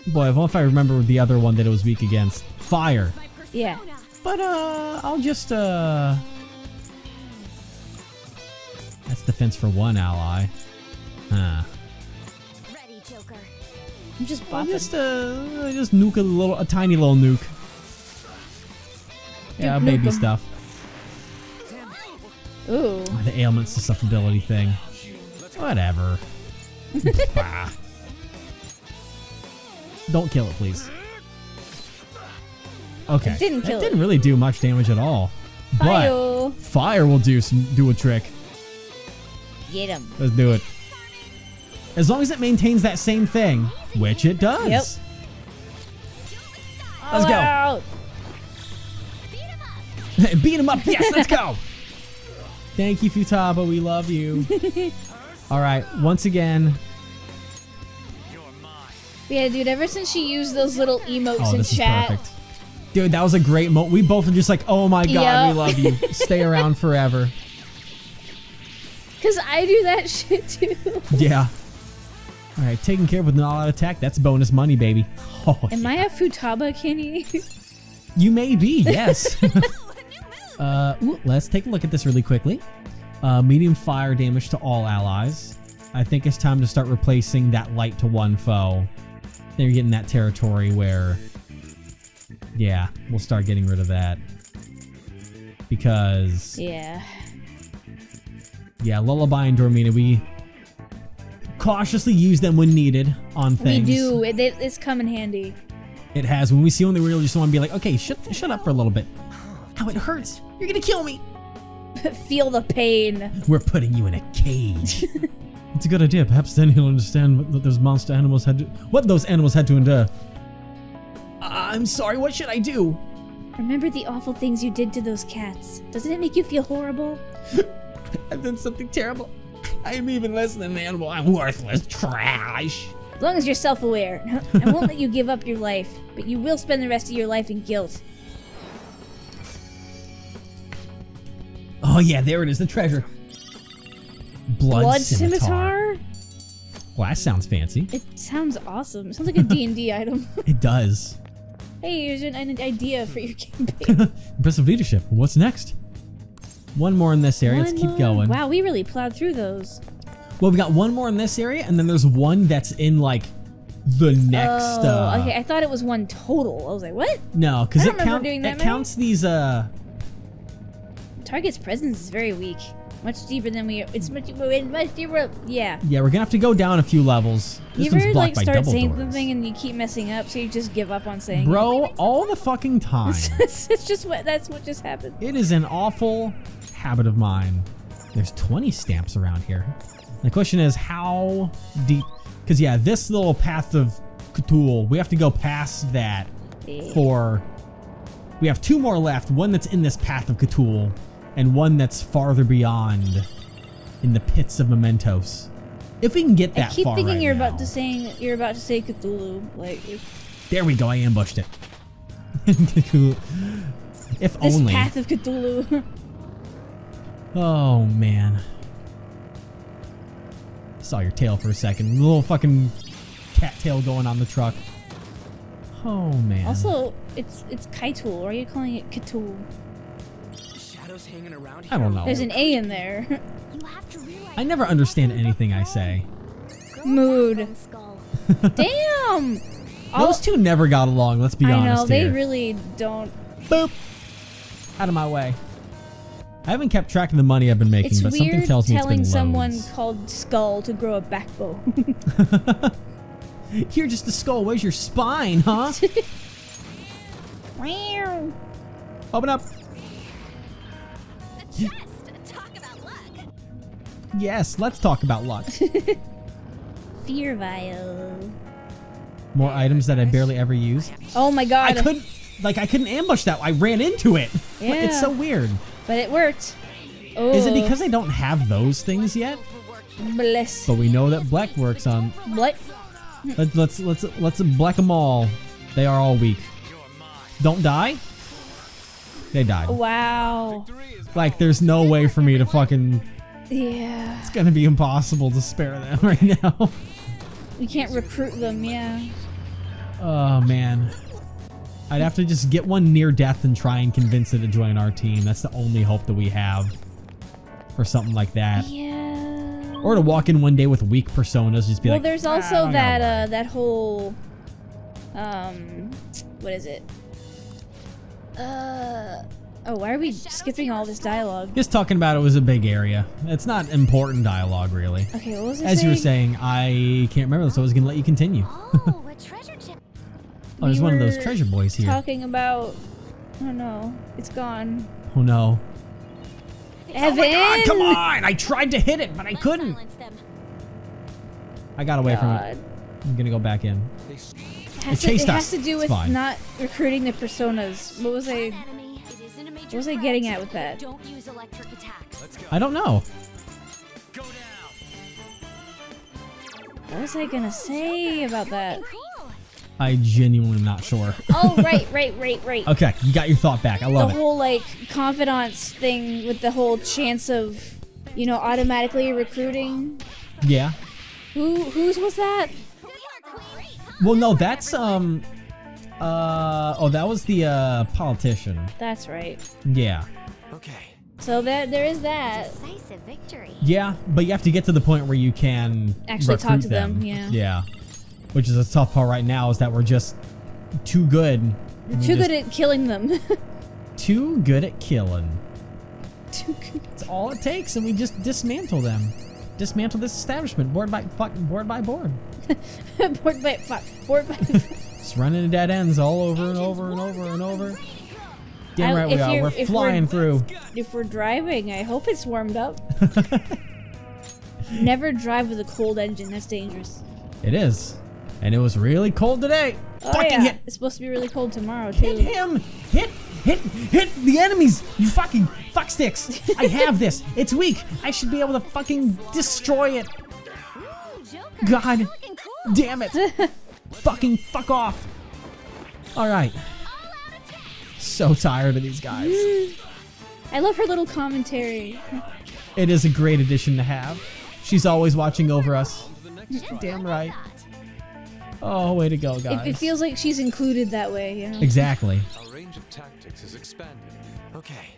Boy, I wonder if I remember the other one that it was weak against. Fire. Yeah. But I'll just that's defense for one ally. Huh. Ready, Joker. I'm just bopping. Just nuke a tiny little nuke. Yeah, baby stuff. Ooh. Oh, the ailments to susceptibility thing. Whatever. Bah. Don't kill it, please. Okay. It didn't really do much damage at all. Fire. But fire will do a trick. Get him. Let's do it. As long as it maintains that same thing, which it does. Yep. Let's go. Out. Beat him up. Yes, let's go. Thank you, Futaba. We love you. All right. Once again. Yeah, dude. Ever since she used those little emotes in chat. Perfect. Dude, that was a great moment. We both were just like, oh my god, we love you. Stay around forever. Because I do that shit too. Yeah. All right, taking care of with an all-out attack. That's bonus money, baby. Oh, Am I a Futaba Kenny? You may be, yes. Let's take a look at this really quickly. Medium fire damage to all allies. I think it's time to start replacing that light to one foe. Then you're getting that territory where... Yeah, we'll start getting rid of that. Because... Yeah. Yeah, Lullaby and Dormina, we cautiously use them when needed on things. We do. It's come in handy. It has. When we see one that we really just want to be like, okay, shut up for a little bit. Ow, it hurts. You're going to kill me. Feel the pain. We're putting you in a cage. It's a good idea. Perhaps then you'll understand what those monster animals had to... What those animals had to endure. I'm sorry, what should I do? Remember the awful things you did to those cats. Doesn't it make you feel horrible? I've done something terrible. I am even less than an animal. I'm worthless trash. As long as you're self-aware. I won't let you give up your life, but you will spend the rest of your life in guilt. Oh yeah, there it is, the treasure. Blood scimitar? Well, that sounds fancy. It sounds awesome. It sounds like a D&D item. It does. Hey, here's an idea for your campaign. Impressive leadership. What's next? One more in this area. Let's keep going. Wow, we really plowed through those. Well, we got one more in this area, and then there's one that's in, like, the next... Oh, okay. I thought it was one total. I was like, what? No, because it counts these... Target's presence is very weak. Much deeper than we... It's much deeper... Yeah. Yeah, we're going to have to go down a few levels. This one's blocked by double doors. You ever, like, start saying something and you keep messing up, so you just give up on saying... Bro, all the fucking time. It's just what... That's what just happened. It is an awful... habit of mine. There's 20 stamps around here. The question is how deep, because yeah, this little path of Cthulhu, we have to go past that for, we have two more left, one that's in this path of Cthulhu and one that's farther beyond in the pits of Mementos. If we can get that far. I keep thinking right you're about to say Cthulhu. Like, if... There we go, I ambushed it. If this only. This path of Cthulhu. Oh man. Saw your tail for a second. A little fucking cat tail going on the truck. Oh man. Also, it's Kaitul, or are you calling it Kaitul? Shadows hanging around here. I don't know. There's an A in there. I never understand anything I say. Mood. Damn! Those two never got along, let's be honest. I know, they really don't. Boop! Out of my way. I haven't kept track of the money I've been making, but something tells me it's been loads. It's weird telling someone called Skull to grow a backbone. You're just a skull. Where's your spine, huh? Open up. The chest. Talk about luck. Yes, let's talk about luck. Fear vial. More items that I barely ever use. Oh my god. I couldn't ambush that. I ran into it. Yeah. It's so weird. But it worked. Oh. Is it because I don't have those things yet? Bless. But we know that black works on. Black. Let's black them all. They are all weak. Don't die. They died. Wow. Like, there's no way for me to fucking... Yeah. It's gonna be impossible to spare them right now. We can't recruit them, yeah. Oh, man. I'd have to just get one near death and try and convince it to join our team. That's the only hope that we have for something like that. Yeah. Or to walk in one day with weak personas, just be like... Well, there's also that whole... what is it? Oh, why are we skipping all this dialogue? Just talking about it was a big area. It's not important dialogue, really. Okay, what was it? As you were saying, I can't remember, so I was going to let you continue. Oh, a treasure chest. Oh, there's one of those treasure boys here. Talking about... Oh, no. It's gone. Oh, no. Evan! Oh, my God, come on! I tried to hit it, but I couldn't. I got away from it. I'm going to go back in. It has to do with not recruiting the personas. What was I getting at with that? Don't use electric attacks. I don't know. Go down. What was I gonna say about that? I genuinely am not sure. Oh, right. Okay, you got your thought back. I love it. The whole like confidence thing with the whole chance of, you know, automatically recruiting. Yeah. Whose was that? Well, no, that's oh, that was the politician. That's right. Yeah. Okay. So there is that. Decisive victory. Yeah, but you have to get to the point where you can actually talk to them. Yeah. Yeah. Which is a tough part right now, is that we're just too good. We're too good at killing them. Too good at killing. Too good. That's all it takes, and we just dismantle them. Dismantle this establishment, board by board. board by Just running to dead ends all over and over and over and over. Damn right we are. We're flying through. If we're driving, I hope it's warmed up. Never drive with a cold engine. That's dangerous. It is, and it was really cold today. Oh, fucking yeah. Hit. It's supposed to be really cold tomorrow too. Hit him. Hit the enemies, you fucking fucksticks! I have this. It's weak. I should be able to fucking destroy it. God damn it. Fucking fuck off. Alright. So tired of these guys. I love her little commentary. It is a great addition to have. She's always watching over us. Damn right. Oh, way to go, guys. It feels like she's included that way, you know? Exactly. Of tactics is expanded. Okay.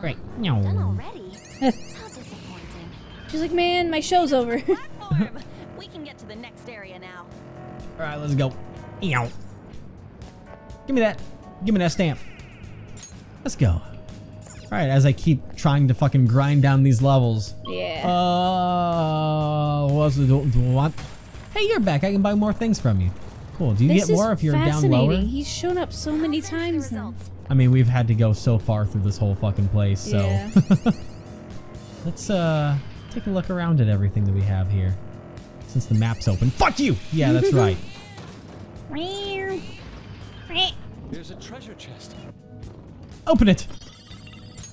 Great. No. Done already? How disappointing. She's like, man, my show's over. We can get to the next area now. All right, let's go. Eow. Give me that. Give me that stamp. Let's go. All right, as I keep trying to fucking grind down these levels. Yeah. What? Hey, you're back. I can buy more things from you. Cool. Do you get more if you're down lower? He's shown up so many times now. I mean, we've had to go so far through this whole fucking place, so... Yeah. Let's, take a look around at everything that we have here. Since the map's open. Fuck you! Yeah, that's right. There's a treasure chest. Open it!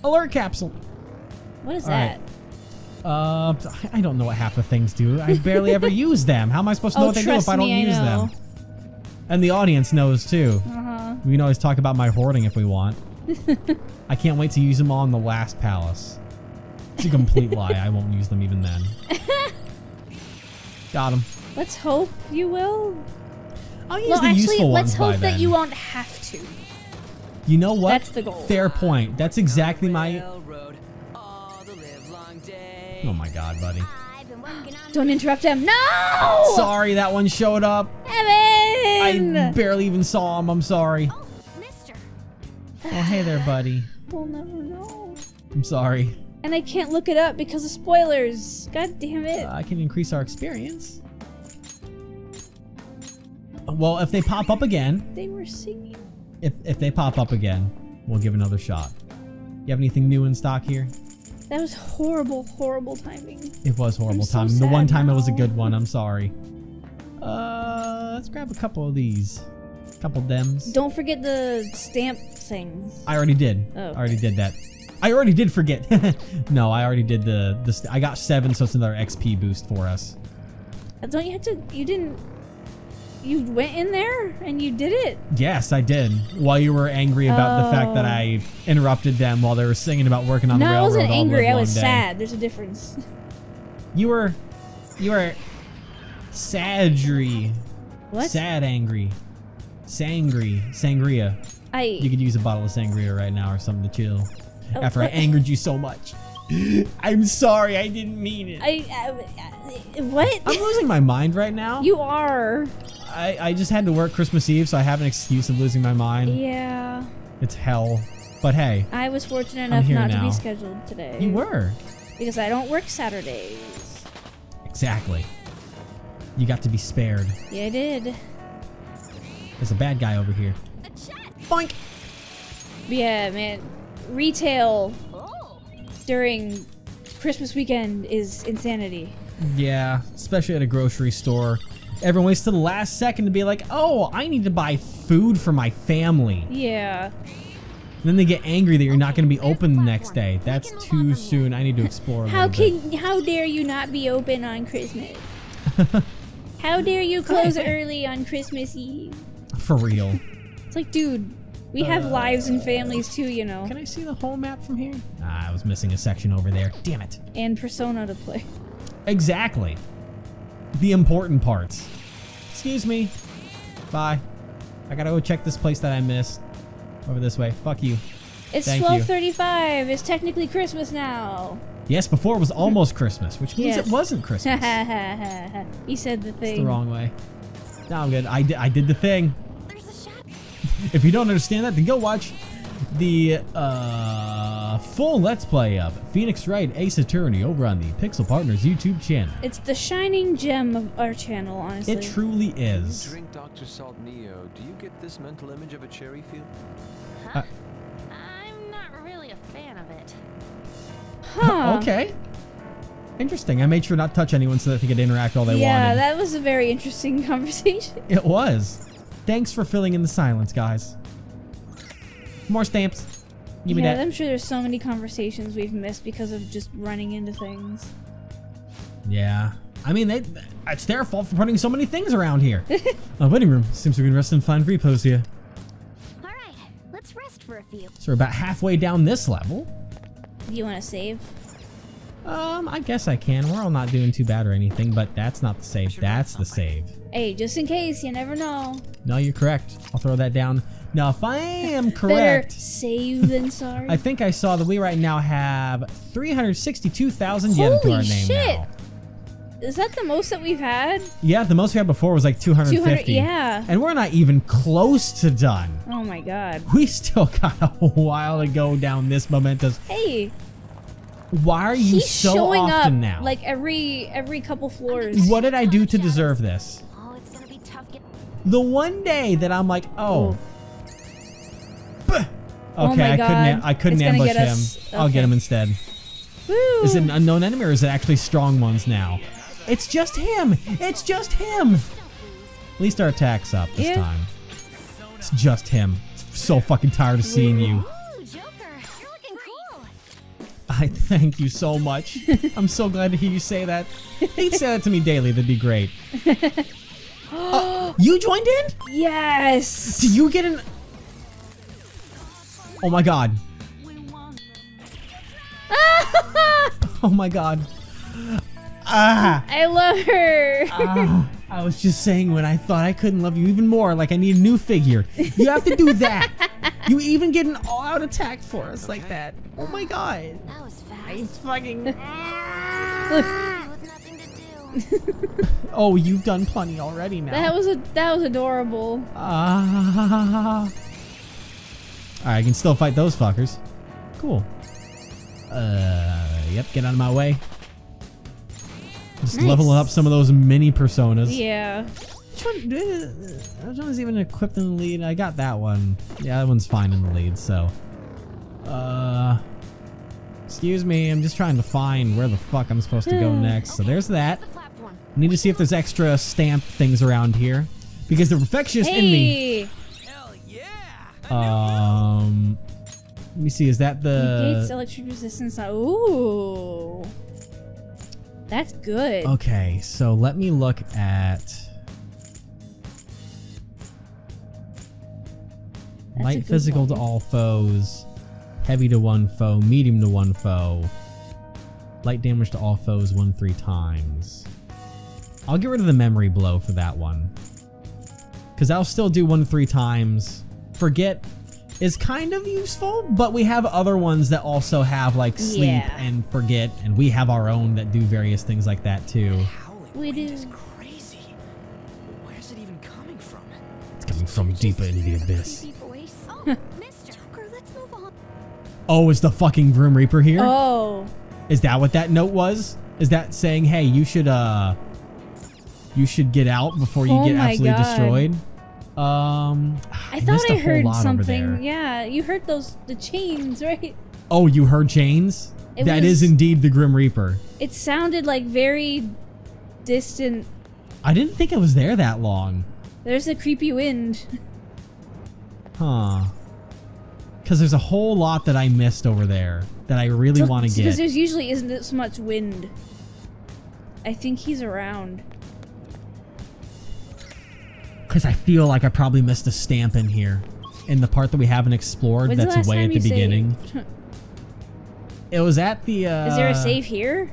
Alert capsule! What is that? Right. I don't know what half the things do. I barely ever use them. How am I supposed to know what they do if I don't use them? And the audience knows too. Uh-huh. We can always talk about my hoarding if we want. I can't wait to use them all in the last palace. It's a complete lie. I won't use them even then. Got him. Let's hope you will. I'll use the useful ones by then. Let's hope that you won't have to. You know what? That's the goal. Fair point. That's exactly my... Oh my God, buddy. Don't interrupt him. No! Sorry, that one showed up. Evan! I barely even saw him. I'm sorry. Oh, mister. Oh, hey there, buddy. We'll never know. I'm sorry. And I can't look it up because of spoilers. God damn it. I can increase our experience. Well, if they pop up again. They were singing. If they pop up again, we'll give another shot. You have anything new in stock here? That was horrible, horrible timing. It was horrible timing. The one time it was a good one. I'm sorry. Let's grab a couple of these. A couple dems. Don't forget the stamp things. I already did. Oh. I already did that. I already did forget. No, I already did the I got 7, so it's another XP boost for us. Don't you have to... You didn't... You went in there and you did it? Yes, I did. While you were angry about the fact that I interrupted them while they were singing about working on the railroad. No, I wasn't angry. I was sad. There's a difference. You were sadry. What? Sad angry. Sangry. Sangria. You could use a bottle of sangria right now or something to chill. Oh, after I angered you so much. I'm sorry. I didn't mean it. What? I'm losing my mind right now. You are. I just had to work Christmas Eve, so I have an excuse of losing my mind. Yeah. It's hell. But hey. I was fortunate enough not to be scheduled today. You were. Because I don't work Saturdays. Exactly. You got to be spared. Yeah, I did. There's a bad guy over here. Boink! Yeah, man. Retail during Christmas weekend is insanity. Yeah, especially at a grocery store. Everyone waits to the last second to be like, oh, I need to buy food for my family. Yeah. And then they get angry that you're not going to be open the next day. That's too soon. I need to explore a little bit. How dare you not be open on Christmas? How dare you close early on Christmas Eve? For real. It's like, dude, we have lives and families too, you know. Can I see the whole map from here? Ah, I was missing a section over there. Damn it. And Persona to play. Exactly. The important parts. Excuse me. Bye. I gotta go check this place that I missed. Over this way. Fuck you. It's 12:35. It's technically Christmas now. Yes, before it was almost Christmas, which means it wasn't Christmas. He said the thing. It's the wrong way. No, I'm good. I did the thing. There's a shot. If you don't understand that, then go watch the full Let's Play of Phoenix Wright Ace Attorney over on the Pixel Partners YouTube channel. It's the shining gem of our channel, honestly. It truly is. When you drink Dr. Salt Neo, do you get this mental image of a cherry field? Huh? I'm not really a fan of it. Huh. Okay. Interesting. I made sure not to touch anyone so that they could interact all they wanted. Yeah, that was a very interesting conversation. It was. Thanks for filling in the silence, guys. More stamps. Give me that. I'm sure there's so many conversations we've missed because of just running into things. Yeah. I mean, it's their fault for putting so many things around here. Our waiting room. Seems we can rest and find repose here. All right. Let's rest for a few. So we're about halfway down this level. Do you want to save? I guess I can. We're all not doing too bad or anything, but that's not the save. That's the save. Hey, just in case. You never know. No, you're correct. I'll throw that down. Now, if I am correct, better save than sorry. I think I saw that we right now have 362,000 yen to our name now. Is that the most that we've had? Yeah, the most we had before was like 250. Yeah. And we're not even close to done. Oh my god. We still got a while to go down this Mementos. Hey. Why are you so showing often up now? Like every couple floors. What did I do to deserve this? Oh, it's gonna be tough. The one day that I'm like, oh. Okay, oh my god. I couldn't ambush him. Okay. I'll get him instead. Woo. Is it an unknown enemy or is it actually strong ones now? It's just him. It's just him. At least our attack's up this time. It's just him. So fucking tired of seeing you. Ooh, Joker, you're looking cool. I thank you so much. I'm so glad to hear you say that. He'd say that to me daily. That'd be great. You joined in? Yes. Do you get an? Oh my god. Oh my god. Ah. I love her. I was just saying when I thought I couldn't love you even more, like I need a new figure. You have to do that. You even get an all-out attack for us like that. Oh my god. That was fast. I fucking... Oh, you've done plenty already now. That was adorable. Alright, I can still fight those fuckers. Cool. Yep, get out of my way. Just level up some of those mini personas. Yeah. Which one is even equipped in the lead? I got that one. Yeah, that one's fine in the lead, so. Excuse me, I'm just trying to find where the fuck I'm supposed to go next. So there's that. I need to see if there's extra stamp things around here. Because the perfectionist in me. Let me see, is that the... Negates electric resistance. Ooh. That's good. Okay, so let me look at... Light physical to all foes, heavy to one foe, medium to one foe, light damage to all foes 1-3 times. I'll get rid of the memory blow for that one, because I'll still do 1-3 times. Forget is kind of useful, but we have other ones that also have like sleep and forget, and we have our own that do various things like that too. We do. From deeper into the abyss. Oh, Joker, let's move on. Oh, is the fucking Grim Reaper here? Oh. Is that what that note was? Is that saying, hey, you should get out before you get absolutely destroyed? I thought I heard something. Yeah, you heard the chains, right? Oh, you heard chains? That is indeed the Grim Reaper. It sounded like very distant. I didn't think I was there that long. There's a creepy wind. Huh. Because there's a whole lot that I missed over there that I really want to get. Because there's usually isn't this much wind. I think he's around. Because I feel like I probably missed a stamp in here. In the part that we haven't explored. When's that's way at the beginning. It was at the... Is there a save here?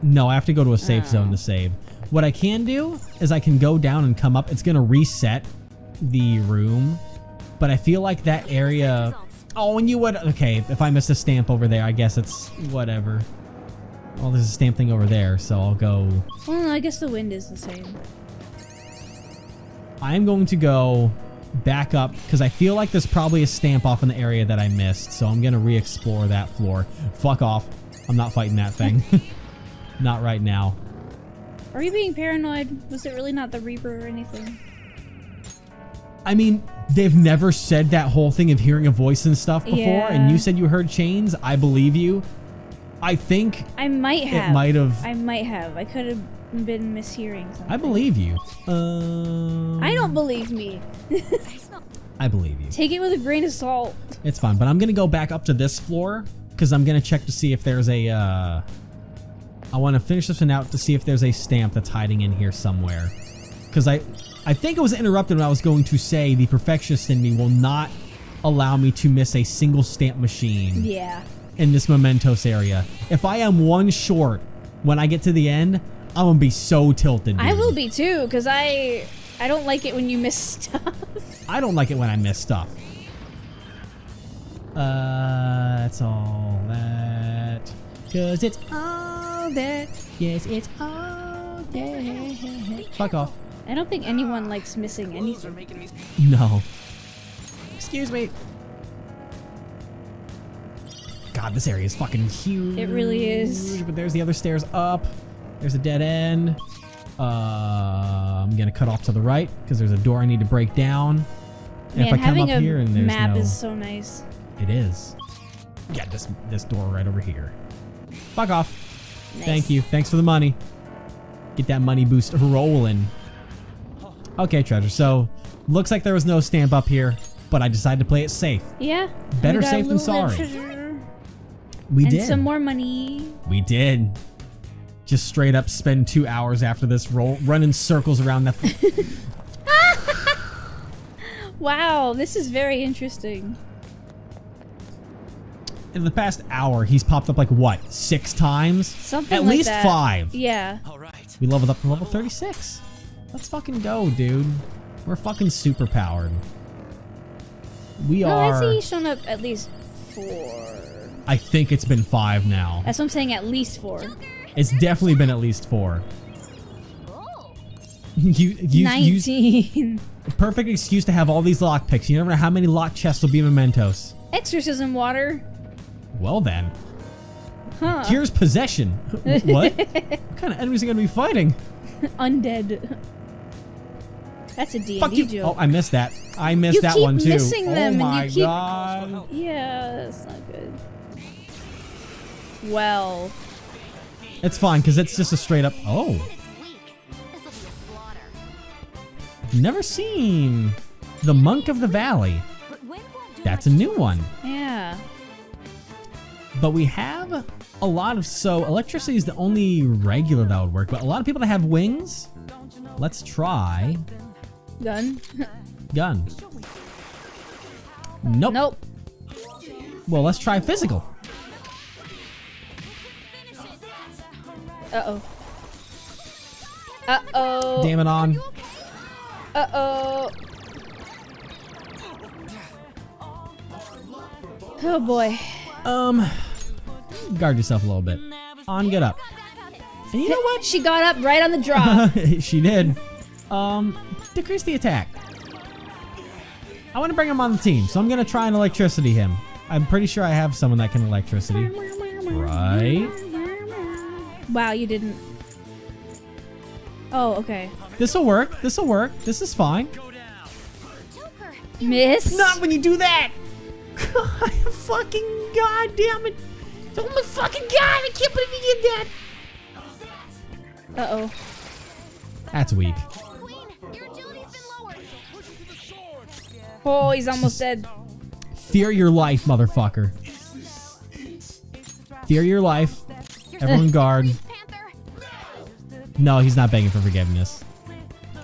No, I have to go to a safe zone to save. What I can do is I can go down and come up. It's going to reset the room, but I feel like that area... Oh, and you would... Okay, if I missed a stamp over there, I guess it's whatever. Well, there's a stamp thing over there, so I'll go... Well, no, I guess the wind is the same. I'm going to go back up because I feel like there's probably a stamp off in the area that I missed, so I'm going to re-explore that floor. Fuck off. I'm not fighting that thing. Not right now. Are you being paranoid? Was it really not the Reaper or anything? I mean, they've never said that whole thing of hearing a voice and stuff before, and you said you heard chains. I believe you. I think I might have. It might have. I might have. I could have been mishearing something. I believe you. I don't believe me. I believe you. Take it with a grain of salt. It's fine, but I'm going to go back up to this floor because I'm going to check to see if there's a... I want to finish this one out to see if there's a stamp that's hiding in here somewhere. Because I think it was interrupted when I was going to say the perfectionist in me will not allow me to miss a single stamp machine in this Mementos area. If I am one short when I get to the end, I'm going to be so tilted. Dude. I will be too, because I don't like it when you miss stuff. I don't like it when I miss stuff. That's all that. Because it's all that. Yes, it's all that. Fuck off. I don't think anyone likes missing anything. No. Excuse me. God, this area is fucking huge. It really is. But there's the other stairs up. There's a dead end. I'm going to cut off to the right because there's a door I need to break down. And man, if I come up here and there's map is so nice. It is. Yeah, this door right over here. Fuck off. Nice. Thank you. Thanks for the money. Get that money boost rolling. Okay, Treasure. So, looks like there was no stamp up here, but I decided to play it safe. Yeah. Better safe than sorry. We did. And some more money. We did. Just straight up spend 2 hours after this roll, running circles around that. Wow, this is very interesting. In the past hour, he's popped up like what, 6 times? Something like that. At least 5. Yeah. All right. We leveled up to level 36. Let's fucking go, dude. We're fucking super powered. We are. Has he shown up at least 4? I think it's been 5 now. That's what I'm saying. At least 4. It's definitely been at least 4. You 19. Perfect excuse to have all these lock picks. You never know how many lock chests will be in Mementos. Exorcism water. Well then, here's possession. What? What kind of enemies are going to be fighting? Undead. That's a D&D joke. Oh, I missed that. I missed that one too. You keep missing them, and you keep... God. Yeah, that's not good. Well. It's fine, because it's just a straight up... Oh. Never seen the Monk of the Valley. That's a new one. Yeah. But we have a lot of, so electricity is the only regular that would work, but a lot of people that have wings, let's try. Gun. gun. Nope. Nope. Well, let's try physical. Uh-oh. Uh-oh. Damn it on. Uh-oh. Oh boy. Guard yourself a little bit. On, get up. And you know what? She got up right on the drop. She did. Decrease the attack. I want to bring him on the team, so I'm going to try and electricity him. I'm pretty sure I have someone that can electricity. Right? Wow, you didn't. Oh, okay. This'll work. This'll work. This is fine. Miss? Not when you do that! God fucking goddamn it! Oh my fucking god! I can't believe you did that! Uh-oh. That's weak. Oh, he's almost dead. Fear your life, motherfucker. Fear your life. Everyone guard. No, he's not begging for forgiveness.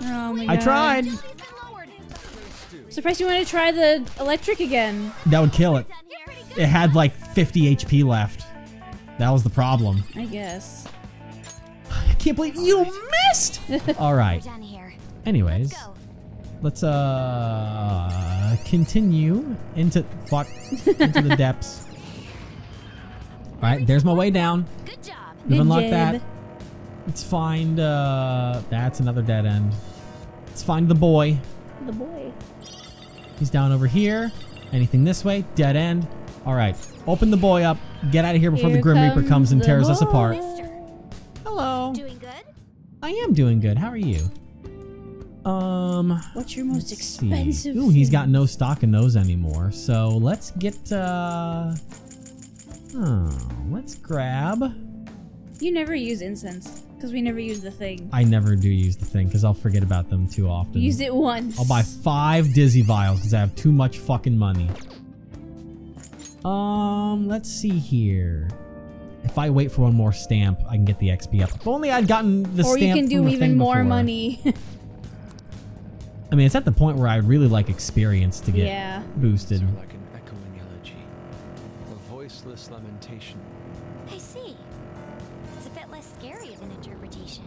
Oh my god. I tried. I'm surprised you wanted to try the electric again. That would kill it. It had like 50 HP left. That was the problem. I guess. I can't believe you missed! Alright. Anyways. Let's continue into the depths. Alright, there's my way down. Good job. We've unlocked that. Let's find that's another dead end. Let's find the boy. The boy. He's down over here. Anything this way? Dead end. Alright. Open the boy up. Get out of here before the Grim Reaper comes and tears us apart. Hello. Doing good? I am doing good. How are you? What's your most expensive? Ooh, he's got no stock in those anymore. So let's get let's grab. You never use incense because we never use the thing. I never do use the thing because I'll forget about them too often. Use it once. I'll buy 5 dizzy vials because I have too much fucking money. Let's see here. If I wait for one more stamp, I can get the XP up. If only I'd gotten the stamp. Or you can do even more money. I mean, it's at the point where I really like experience to get boosted. So like an echoing elegy, a voiceless lamentation. I see. It's a bit less scary of an interpretation.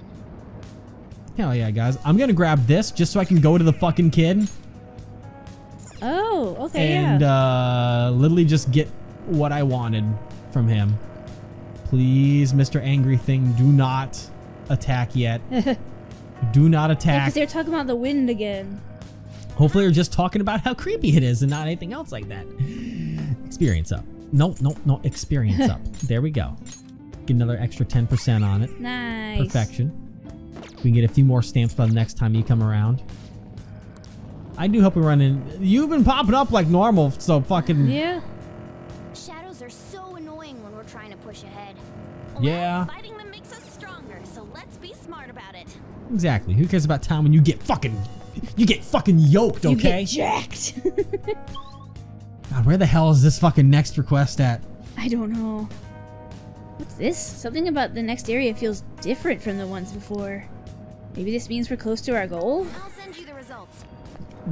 Hell yeah, guys! I'm gonna grab this just so I can go to the fucking kid. Oh, okay. And literally just get what I wanted from him. Please, Mr. Angry Thing, do not attack yet. Do not attack. Because they're talking about the wind again. Hopefully they're just talking about how creepy it is and not anything else like that. Experience up. No, no, no. Experience up. There we go. Get another extra 10% on it. Nice. Perfection. We can get a few more stamps by the next time you come around. I do hope we run in. You've been popping up like normal, so fucking. Yeah. Shadows are so annoying when we're trying to push ahead. Yeah. Fighting them makes us stronger, so let's be smart about it. Exactly. Who cares about time when you get fucking yoked, okay? You get jacked. God, where the hell is this fucking next request at? I don't know. What's this? Something about the next area feels different from the ones before. Maybe this means we're close to our goal? I'll send you the results.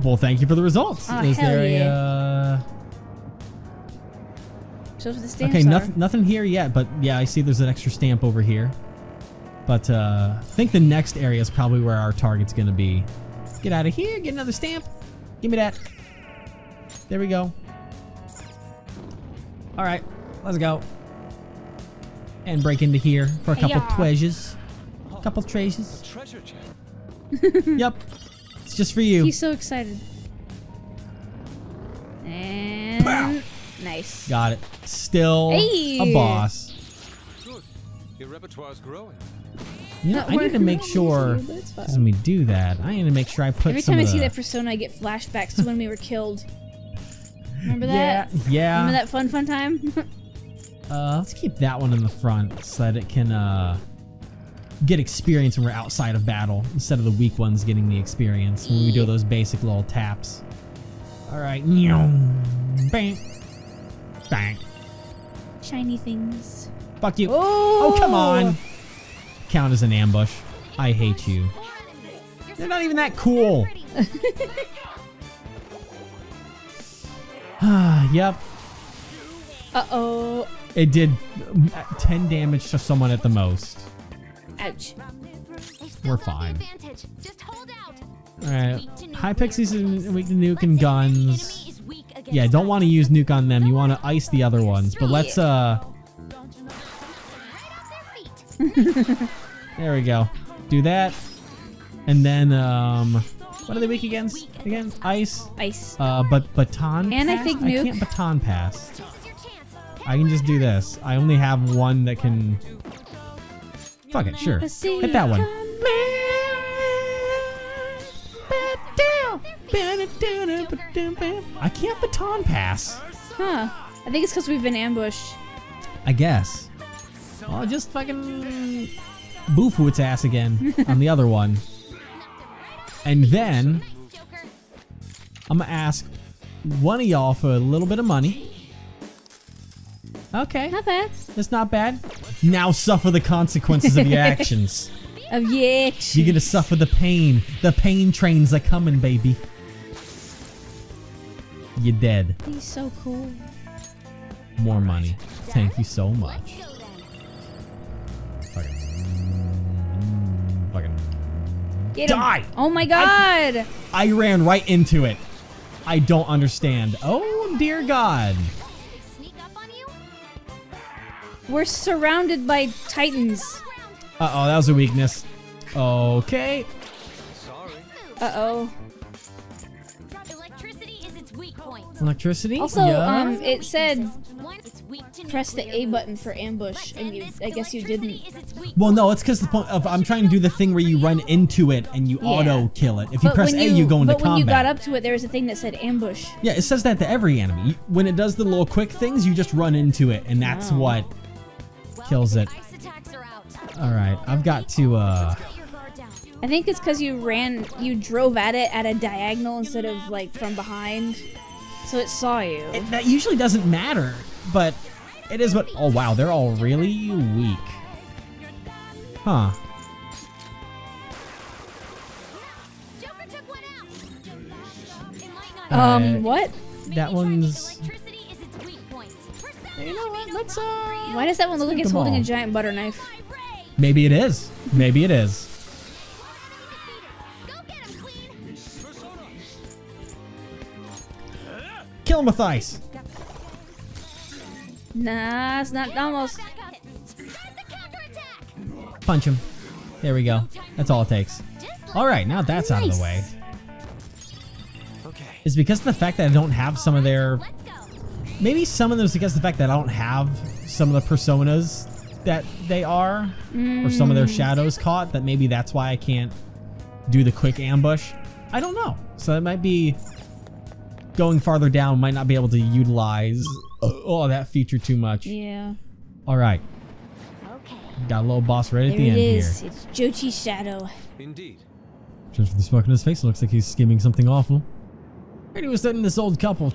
Well, thank you for the results. Oh, is hell there a, show us the stamps. Okay, nothing here yet, but yeah, I see there's an extra stamp over here. But I think the next area is probably where our target's going to be. Get out of here. Get another stamp. Give me that. There we go. All right. Let's go. And break into here for a couple treasures. A couple treasures. Yep. It's just for you. He's so excited. And... Bow. Nice. Got it. Still a boss. Your repertoire's growing. You know, I need to make sure when we do that, I need to make sure I put. Every time I see that persona, I get flashbacks to when we were killed. Remember that? Yeah. Yeah. Remember that fun time? Let's keep that one in the front so that it can get experience when we're outside of battle instead of the weak ones getting the experience when we do those basic little taps. All right. Bang. Bang. Shiny things. Fuck you. Oh! Oh, come on. Count as an ambush. I hate you. They're not even that cool. Yep. Uh-oh. It did 10 damage to someone at the most. Ouch. We're fine. Alright. High Pixies is weak to nuke and guns. Yeah, don't want to use nuke on them. You want to ice the other ones. But let's, there we go. Do that. And then, what are they weak against? Again? Ice. Ice. Baton. And pass? I think nuke. I can't baton pass. I can just do this. I only have one that can... Fuck it, sure. Hit that one. I can't baton pass. Huh. I think it's because we've been ambushed. I guess. I'll just fucking... boofoo its ass again on the other one. And then... I'm gonna ask one of y'all for a little bit of money. Okay. Not bad. It's not bad. Now suffer the consequences of your actions. Of your actions. You're gonna suffer the pain. The pain trains are coming, baby. You're dead. He's so cool. More money. Thank you so much. Fucking. Get him. Die! Oh my god! I ran right into it. I don't understand. Oh dear god. We're surrounded by titans. Uh-oh, that was a weakness. Okay. Uh-oh. Electricity? Also, yeah. It said press the A button for ambush, and I guess you didn't. Well, no, it's because the point of I'm trying to do the thing where you run into it and you auto-kill it. If you press A, you go into combat. But when you got up to it, there was a thing that said ambush. Yeah, it says that to every enemy. When it does the little quick things, you just run into it, and that's what kills it. Alright, I've got to, I think it's because you drove at it at a diagonal instead of, like, from behind. So it saw you. That usually doesn't matter, but it is what... Oh, wow, they're all really weak. Huh. What? That one's... You know what, let's, why does that one look like it's holding a giant butter knife? Maybe it is. Maybe it is. Kill him with ice. Nah, it's not almost. Punch him. There we go. That's all it takes. All right, now that's out of the way. It's because of the fact that I don't have some of their... Maybe some of them is because of the fact that I don't have some of the personas that they are, or some of their shadows caught, that maybe that's why I can't do the quick ambush. I don't know. So that might be... Going farther down might not be able to utilize that feature too much. Yeah. All right. Okay. Got a little boss right at the end here. It's Jochi's shadow. Indeed. Just from the smoke in his face, it looks like he's skimming something awful. And he was studying this old couple,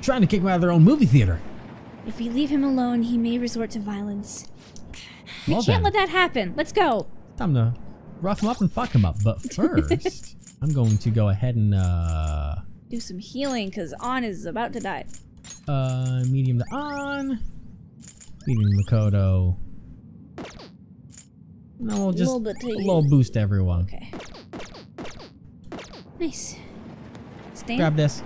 trying to kick him out of their own movie theater. If we leave him alone, he may resort to violence. We can't let that happen. Let's go. Time to rough him up and fuck him up. But first, I'm going to go ahead and do some healing, because On is about to die. Medium to On. Medium Makoto. No, we'll just a little boost to everyone. Okay. Nice. Stamp. Grab this.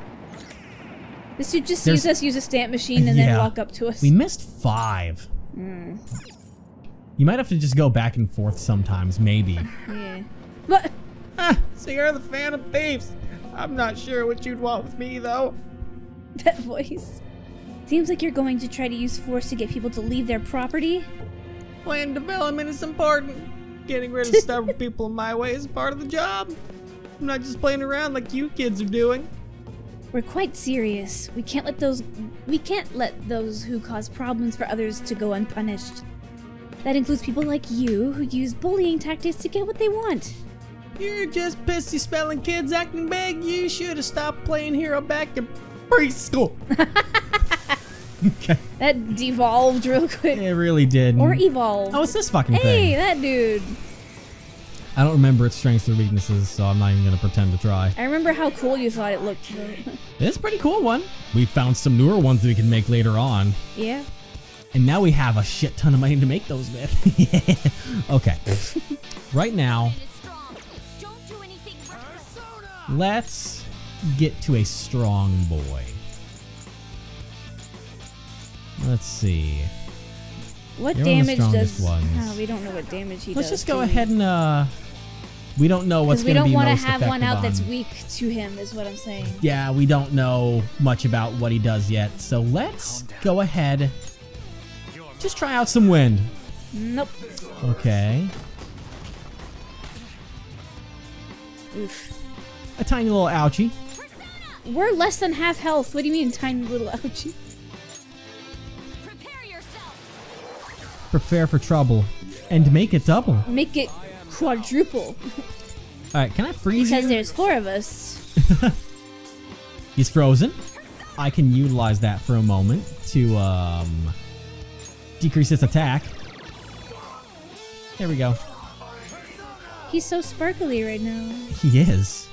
This dude just use a stamp machine and then walk up to us. We missed 5. Mm. You might have to just go back and forth sometimes, maybe. Yeah. But so you're the Phantom Thieves. I'm not sure what you'd want with me, though. That voice. Seems like you're going to try to use force to get people to leave their property. Plan development is important. Getting rid of stubborn people in my way is part of the job. I'm not just playing around like you kids are doing. We're quite serious. We can't let those who cause problems for others to go unpunished. That includes people like you who use bullying tactics to get what they want. You're just pissy spelling kids acting big. You should have stopped playing hero back in preschool. Okay. That devolved real quick. It really did. Or evolved. Oh, it's this fucking thing. Hey, that dude. I don't remember its strengths or weaknesses, so I'm not even going to pretend to try. I remember how cool you thought it looked. It's a pretty cool one. We found some newer ones that we can make later on. Yeah. And now we have a shit ton of money to make those with. Okay. Right now, let's get to a strong boy. Let's see. What damage does... Oh, we don't know what damage he does. Let's just go ahead and... we don't know what's going to be most effective. We don't want to have one out that's weak to him, is what I'm saying. Yeah, we don't know much about what he does yet. So let's go ahead... Just try out some wind. Nope. Okay. Oof. A tiny little ouchie. We're less than half health. What do you mean, tiny little ouchie? Prepare for trouble and make it double. Make it quadruple. Alright, can I freeze you? Because there's four of us. He's frozen. I can utilize that for a moment to decrease his attack. There we go. He's so sparkly right now. He is.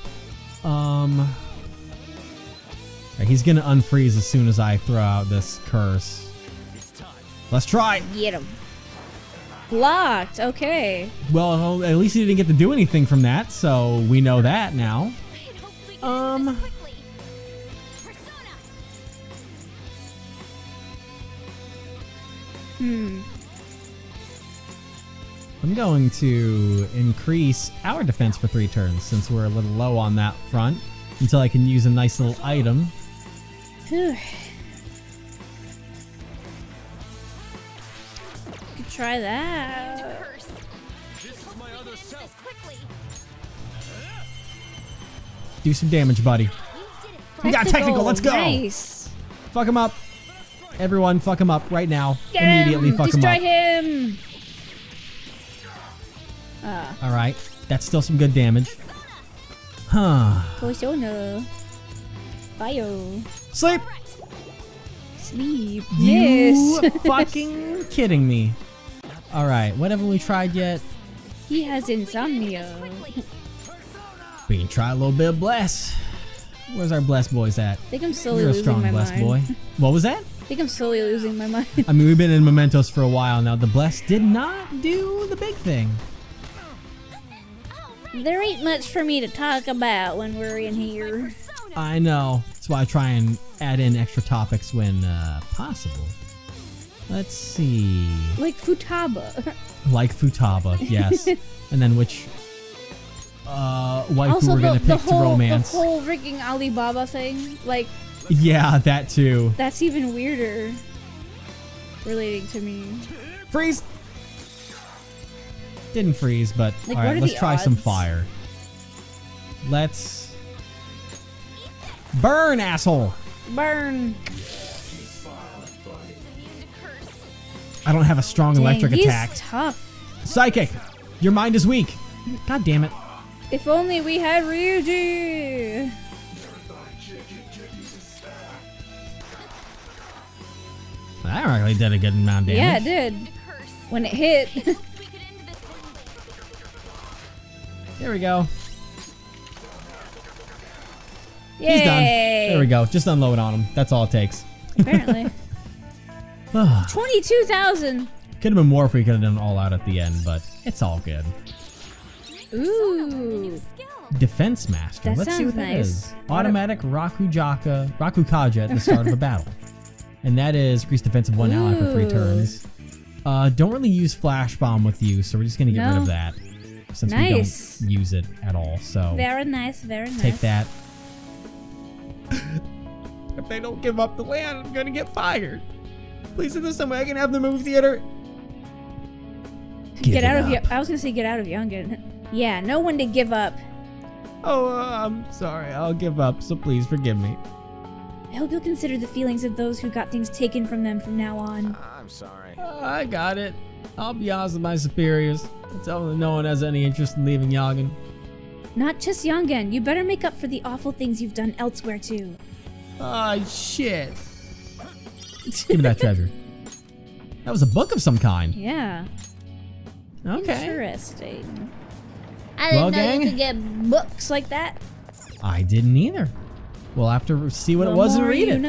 Right, he's gonna unfreeze as soon as I throw out this curse. Let's try. Get him. Blocked, okay. Well, at least he didn't get to do anything from that, so we know that now. I'm going to increase our defense for 3 turns, since we're a little low on that front, until I can use a nice little item. Good. Try that. Do some damage, buddy. We got technical. Let's go. Nice. Fuck him up. Everyone, fuck him up right now. Get immediately him. Fuck Destroy him up. All right. That's still some good damage. Huh. Persona. Bio. Sleep. Sleep. Yes. You fucking kidding me. All right, what haven't we tried yet? He has insomnia. We can try a little bit of bless. Where's our bless boys at? I think I'm slowly losing my mind. You're a strong bless boy. What was that? I think I'm slowly losing my mind. I mean, we've been in Mementos for a while now. The bless did not do the big thing. There ain't much for me to talk about when we're in here. I know. That's why I try and add in extra topics when possible. Let's see. Like Futaba. Like Futaba, yes. And then which waifu we're going to pick to romance. The whole freaking Alibaba thing. Like. Yeah, that too. That's even weirder. Relating to me. Freeze! Didn't freeze, but like, all right, let's try some fire. Let's... Burn, asshole! Burn! I don't have a strong electric attack. He's tough. Psychic, your mind is weak. God damn it. If only we had Ryuji. That really did a good amount of damage. Yeah, it did. When it hit. There we go. Yay. He's done. There we go. Just unload on him. That's all it takes. Apparently. 22,000! Could have been more if we could have done all out at the end, but it's all good. Ooh. Defense Master. That Let's see what nice. That is. Automatic Rakukaja at the start of a battle. And that is increased defense of 1 ally for 3 turns. Don't really use Flash Bomb with you, so we're just going to get rid of that. Since we don't use it at all, so... Very nice, very nice. Take that. If they don't give up the land, I'm going to get fired. Please do this some way I can have the movie theater. Get out of I was gonna say get out of Yangon. Yeah, no one to give up. Oh, I'm sorry. I'll give up. So please forgive me. I hope you'll consider the feelings of those who got things taken from them from now on. I'm sorry. I got it. I'll be honest with my superiors. I'll tell them that no one has any interest in leaving Yangon. Not just Yangon. You better make up for the awful things you've done elsewhere too. Oh shit. Give me that treasure. That was a book of some kind. Yeah. Okay. Interesting. I didn't know you could get books like that. I didn't either. We'll have to see what it was and read it.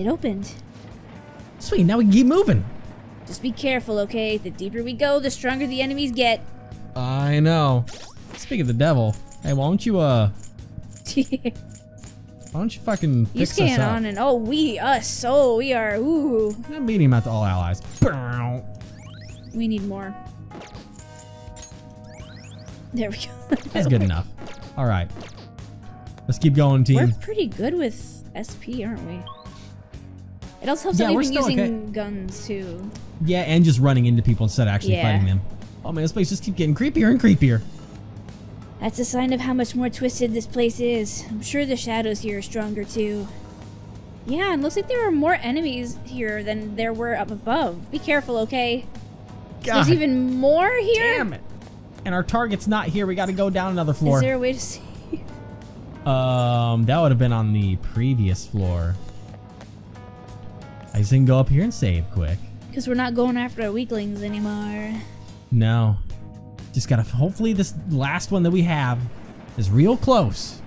It opened. Sweet, now we can keep moving. Just be careful, okay? The deeper we go, the stronger the enemies get. I know. Speaking of the devil, hey, why don't you, why don't you fucking fix us up? On and oh, we are, ooh. I'm beating him out to all allies. We need more. There we go. That's good enough. All right. Let's keep going, team. We're pretty good with SP, aren't we? It also helps that we've been using guns, too. Yeah, and just running into people instead of actually fighting them. Oh, man, this place just keeps getting creepier and creepier. That's a sign of how much more twisted this place is. I'm sure the shadows here are stronger, too. Yeah, and looks like there are more enemies here than there were up above. Be careful, okay? God. There's even more here? Damn it. And our target's not here. We got to go down another floor. Is there a way to see? That would have been on the previous floor. I just didn't go up here and save quick. Because we're not going after our weaklings anymore. No. Just gotta, hopefully this last one that we have is real close.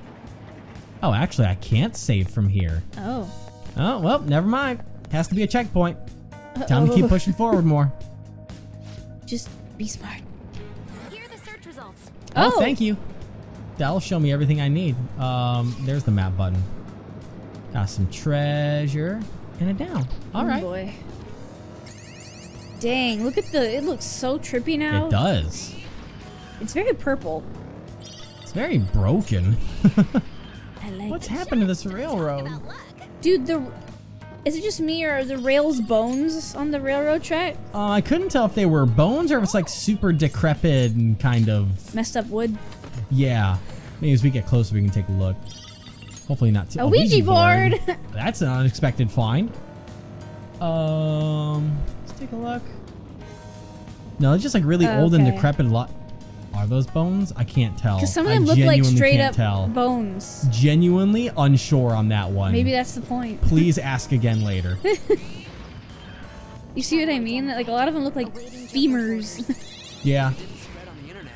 Oh, actually I can't save from here. Oh. Oh, well, never mind. Has to be a checkpoint. Time to keep pushing forward more. Just be smart. Here are the search results. Oh, thank you. That'll show me everything I need. There's the map button. Got some treasure. And a down. Alright. Oh boy. Dang, look at the, it looks so trippy now. It does. It's very purple. It's very broken. I like what's happened to this railroad? Dude, is it just me or are the rails bones on the railroad track? I couldn't tell if they were bones or if it's like super decrepit and kind of messed up wood. Yeah. Maybe as we get closer we can take a look. Hopefully not too. A Ouija board! That's an unexpected find. Let's take a look. No, it's just like really old and decrepit lot. Are those bones? I can't tell. Because some of them look like straight up bones. Genuinely unsure on that one. Maybe that's the point. Please ask again later. You see what I mean? Like a lot of them look like femurs. Yeah. Didn't spread on the internet.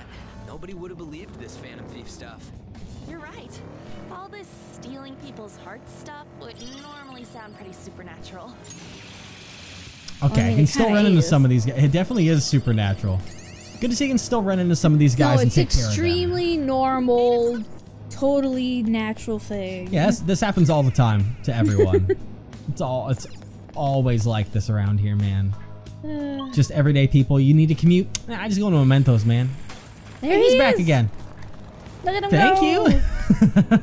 Nobody would have believed this Phantom Thief stuff. You're right. All this stealing people's hearts stuff would normally sound pretty supernatural. Okay, I mean, I can still run into some of these guys. It definitely is supernatural. Good to see you can still run into some of these guys and take care of them. It's extremely normal, totally natural thing. Yeah, this happens all the time to everyone. It's always like this around here, man. Just everyday people. You need to commute. Nah, I just go to Mementos, man. There he is. He's back again. Look at him go. Thank you.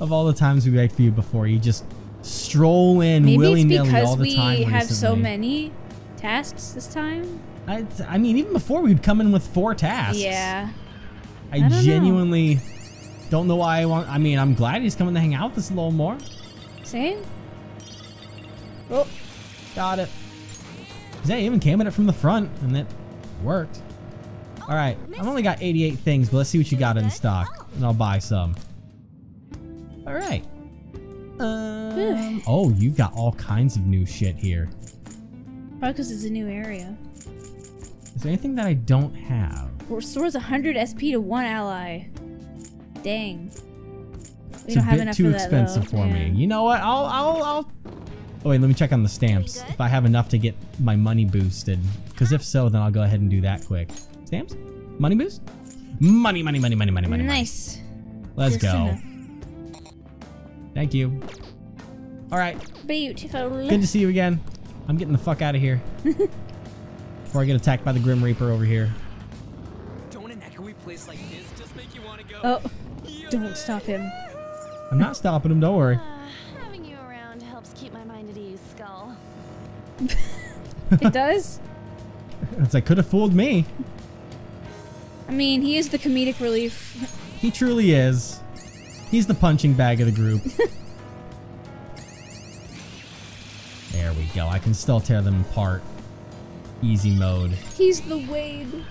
Of all the times we begged for you before, you just stroll in willy-nilly all the time. Maybe it's because we have so many tasks this time. I mean, even before we'd come in with 4 tasks. Yeah. I genuinely don't know why I want. I mean, I'm glad he's coming to hang out with us a little more. Same. Oh, got it. They even came at it from the front, and it worked. All right, I've only got 88 things, but let's see what you got in stock, and I'll buy some. All right. Oh, you got all kinds of new shit here. Probably because it's a new area. Is there anything that I don't have? Restores 100 SP to 1 ally. Dang. We don't have enough for that. It's a bit too expensive for me. You know what? I'll. Oh wait, let me check on the stamps. If I have enough to get my money boosted, because if so, then I'll go ahead and do that quick. Stamps? Money boost? Money. Nice. Let's go. Thank you. All right. Beautiful. Good to see you again. I'm getting the fuck out of here before I get attacked by the Grim Reaper over here. Don't an echoey place like this just make you want to go. Oh, don't stop him. I'm not stopping him. Don't worry. Having you around helps keep my mind at ease, Skull. It does. It's like could have fooled me. I mean, he is the comedic relief. He truly is. He's the punching bag of the group. There we go. I can still tear them apart. Easy mode. He's the Wade.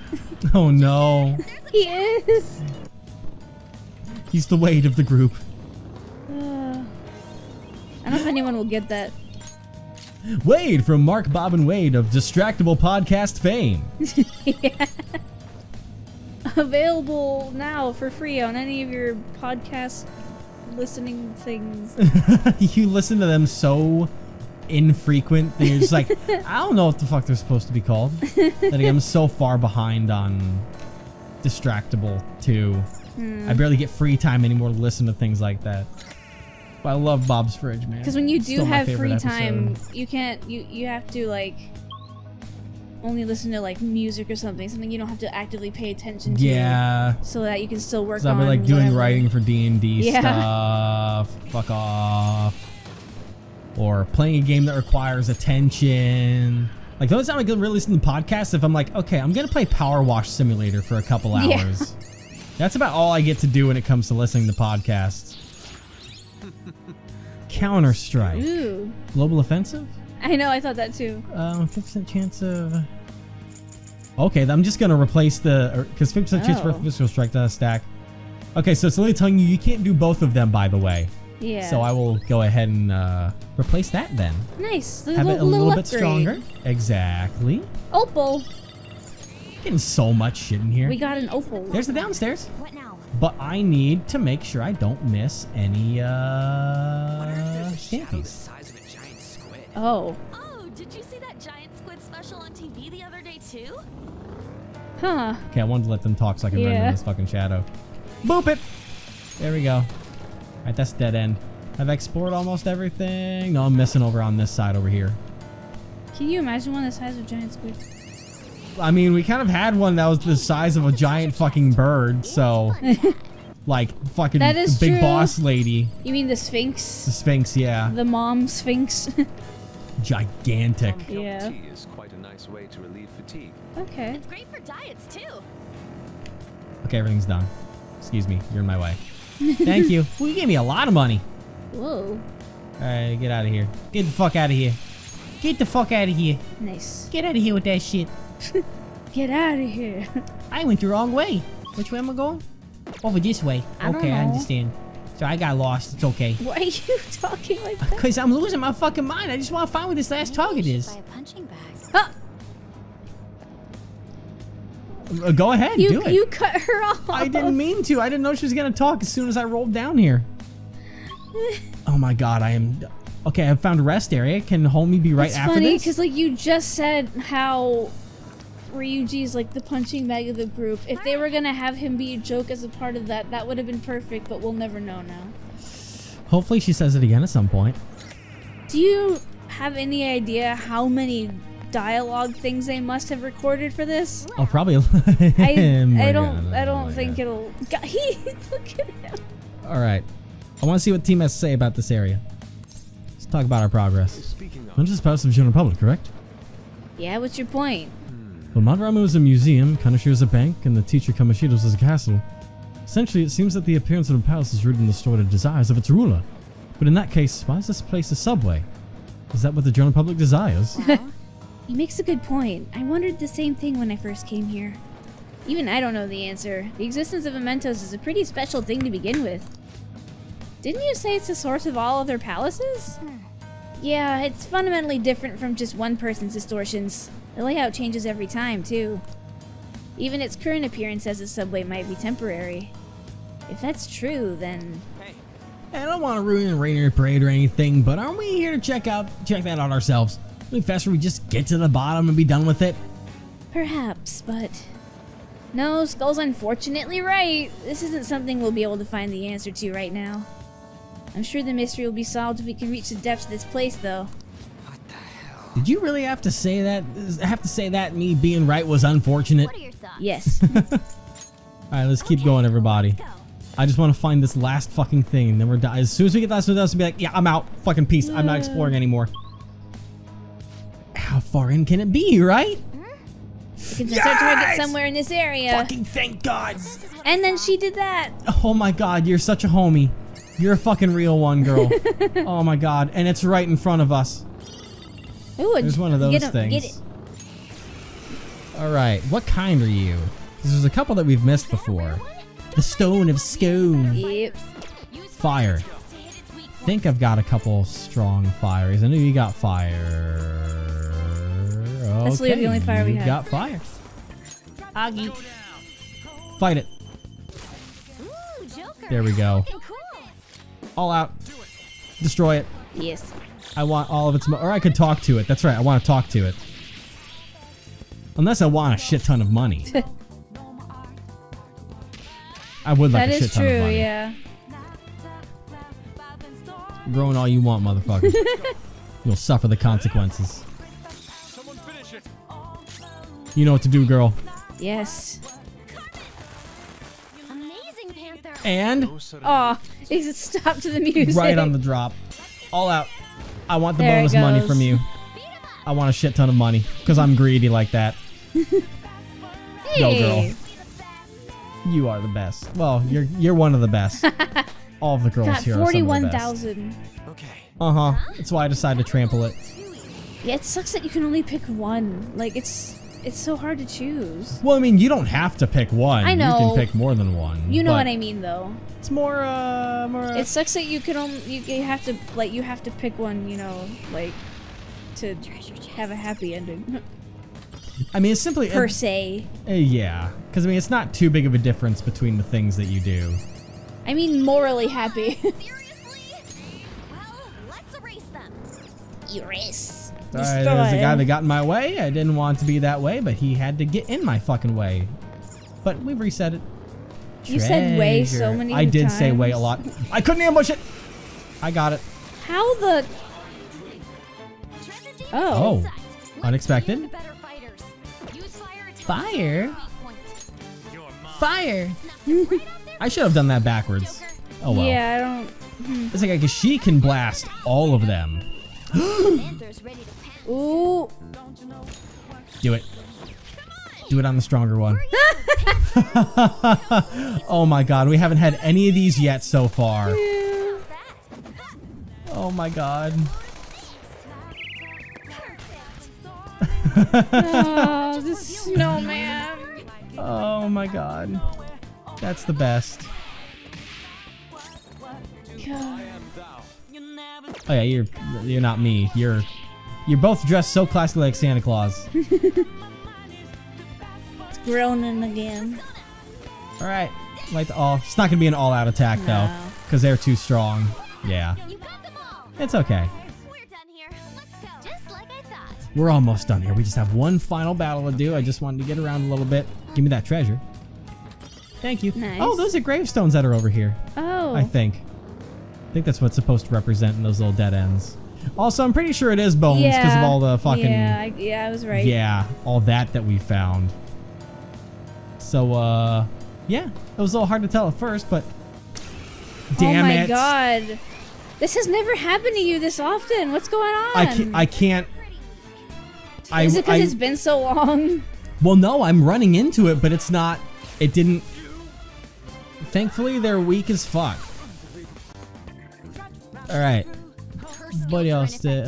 Oh no. He is. He's the Wade of the group. I don't know if anyone will get that. Wade from Mark, Bob, and Wade of Distractable Podcast fame. Yeah. available now for free on any of your podcast listening things. You listen to them so infrequent that you're just like, I don't know what the fuck they're supposed to be called. Like, I'm so far behind on Distractable too. I barely get free time anymore to listen to things like that. But I love Bob's Fridge, man. Because when you do have free time, you can't, you have to like only listen to like music or something you don't have to actively pay attention to. Yeah. So that you can still work on. I'll be like doing writing for D&D stuff. Fuck off. Or playing a game that requires attention. Like, the only time I can really listen to podcasts if I'm like, okay, I'm gonna play Power Wash Simulator for a couple hours. Yeah. That's about all I get to do when it comes to listening to podcasts. Counter-Strike. Ooh. Global Offensive? I know, I thought that too. 50% chance of... Okay, I'm just gonna replace the... Because 50% chance for physical strike down a stack. Okay, so it's only telling you you can't do both of them, by the way. Yeah. So I will go ahead and replace that then. Nice. Have it a little bit stronger. Exactly. Opal. Getting so much shit in here. We got an opal. There's the downstairs. What now? But I need to make sure I don't miss any stampies. Oh. Oh, did you see that giant squid special on TV the other day too? Huh. Okay, I wanted to let them talk so I can render this fucking shadow. Boop it. There we go. Alright, that's dead end. I've explored almost everything. No, I'm missing over on this side over here. Can you imagine one the size of giant squid? I mean, we kind of had one that was the size of a giant fucking bird, so... Like, fucking that is big true. Boss lady. You mean the Sphinx? The Sphinx, yeah. The mom Sphinx. Gigantic. Yeah. Tea is quite a nice way to relieve fatigue. Okay. It's great for diets, too. Okay, everything's done. Excuse me, you're in my way. Thank you. Well, you gave me a lot of money. Whoa. Alright, get out of here. Get the fuck out of here. Get the fuck out of here. Nice. Get out of here with that shit. Get out of here. I went the wrong way. Which way am I going? Over this way. Okay, I understand. So I got lost. It's okay. Why are you talking like that? Because I'm losing my fucking mind. I just want to find where this last target is. Huh? Go ahead, do it. You cut her off. I didn't mean to. I didn't know she was going to talk as soon as I rolled down here. Oh my god, I am... Okay, I found a rest area. Can Homie be right after funny, this? It's funny, because like you just said how Ryuji's like the punching bag of the group. If they were going to have him be a joke as a part of that, that would have been perfect, but we'll never know now. Hopefully she says it again at some point. Do you have any idea how many... dialogue things they must have recorded for this? Oh, probably. I don't think it'll. God, look at him. All right, I want to see what the team has to say about this area. Let's talk about our progress. I'm just past the general public, correct? Yeah. What's your point? Well, Madarama was a museum, Kanashiro is a bank, and the teacher Kamoshido's is a castle. Essentially, it seems that the appearance of a palace is rooted in the distorted desires of its ruler. But in that case, why is this place a subway? Is that what the general public desires? He makes a good point. I wondered the same thing when I first came here. Even I don't know the answer. The existence of Mementos is a pretty special thing to begin with. Didn't you say it's the source of all other palaces? Yeah, it's fundamentally different from just one person's distortions. The layout changes every time, too. Even its current appearance as a subway might be temporary. If that's true, then... Hey. I don't want to ruin the Rainier Parade or anything, but aren't we here to check that out ourselves? It'd be faster we just get to the bottom and be done with it. Perhaps, but... No, Skull's unfortunately right. This isn't something we'll be able to find the answer to right now. I'm sure the mystery will be solved if we can reach the depths of this place, though. What the hell? Did you really have to say that? Me being right was unfortunate? What are your thoughts? Yes. Alright, let's keep going, everybody. I just want to find this last fucking thing, and then we're done. As soon as we get the last one, we'll be like, yeah, I'm out. Fucking peace. I'm not exploring anymore. How far in can it be, right? We can start target somewhere in this area. Fucking thank God. And then she did that. Oh my God, you're such a homie. You're a fucking real one, girl. Oh my God, and it's right in front of us. Ooh, there's one of those things. All right, what kind are you? There's a couple that we've missed before. The Stone of Scone. Yep. Fire. I think I've got a couple strong fires. I know you got fire. Okay, that's literally the only fire we have. Got fire. Augie. Fight it. Ooh, Joker. There we go. All out. Destroy it. Yes. I want all of its... Or I could talk to it. That's right. I want to talk to it. Unless I want a shit ton of money. I would like that a shit ton of money. That is true, yeah. Grown all you want, motherfucker. You'll suffer the consequences. Someone finish it. You know what to do, girl. Yes. Amazing Panther. And? Oh, it stopped to the music. Right on the drop. All out. I want the bonus money from you. I want a shit ton of money. Because I'm greedy like that. Hey. Go, girl. You are the best. Well, you're one of the best. All of the girls here are some of the best. 41,000. Uh-huh. That's why I decided to trample it. Yeah, it sucks that you can only pick one. Like, it's so hard to choose. Well, I mean, you don't have to pick one. I know. You can pick more than one. You know what I mean, though. It's more, It sucks that you can only... you have to pick one, you know, like... to have a happy ending. I mean, it's simply... Per se. Yeah. Because, I mean, it's not too big of a difference between the things that you do. I mean, morally happy. Seriously? Well, let's erase them. Erase. Sorry, there was a guy that got in my way. I didn't want to be that way, but he had to get in my fucking way. But we've reset it. You said way so many times. I did say way a lot. I couldn't ambush it. I got it. How the... Oh. Unexpected. Fire? Fire! I should have done that backwards. Oh well. Yeah, I don't... It's like she can blast all of them. Ooh. Do it. Do it on the stronger one. Oh my god, we haven't had any of these yet so far. Yeah. Oh my god. Oh, the snowman. Oh my god. That's the best. God. Oh yeah, you're not me. You're both dressed so classy like Santa Claus. It's groaning again. All right. Like the all. It's not going to be an all out attack though, cuz they're too strong. Yeah. It's okay. We're almost done here. We just have one final battle to do. I just wanted to get around a little bit. Give me that treasure. Thank you. Nice. Oh, those are gravestones that are over here. Oh. I think that's what's supposed to represent in those little dead ends. Also, I'm pretty sure it is bones because of all the fucking... Yeah, I was right. Yeah, all that we found. So, yeah. It was a little hard to tell at first, but... Damn it. Oh my god. This has never happened to you this often. What's going on? I can't... Is it because it's been so long? Well, no, I'm running into it, but it's not... It didn't... Thankfully, they're weak as fuck. Alright. What else did...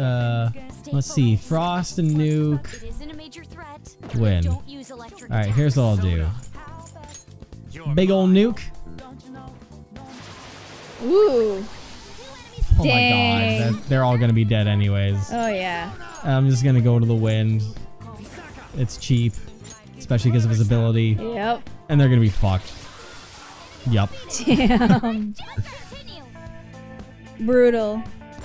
Let's see. Frost and Nuke. Win. Alright, here's what I'll do. Big ol' Nuke. Ooh. Oh my god, they're all gonna be dead anyways. Oh yeah. I'm just gonna go to the wind. It's cheap, especially because of his ability. Yep. And they're gonna be fucked. Yep. Damn. Brutal.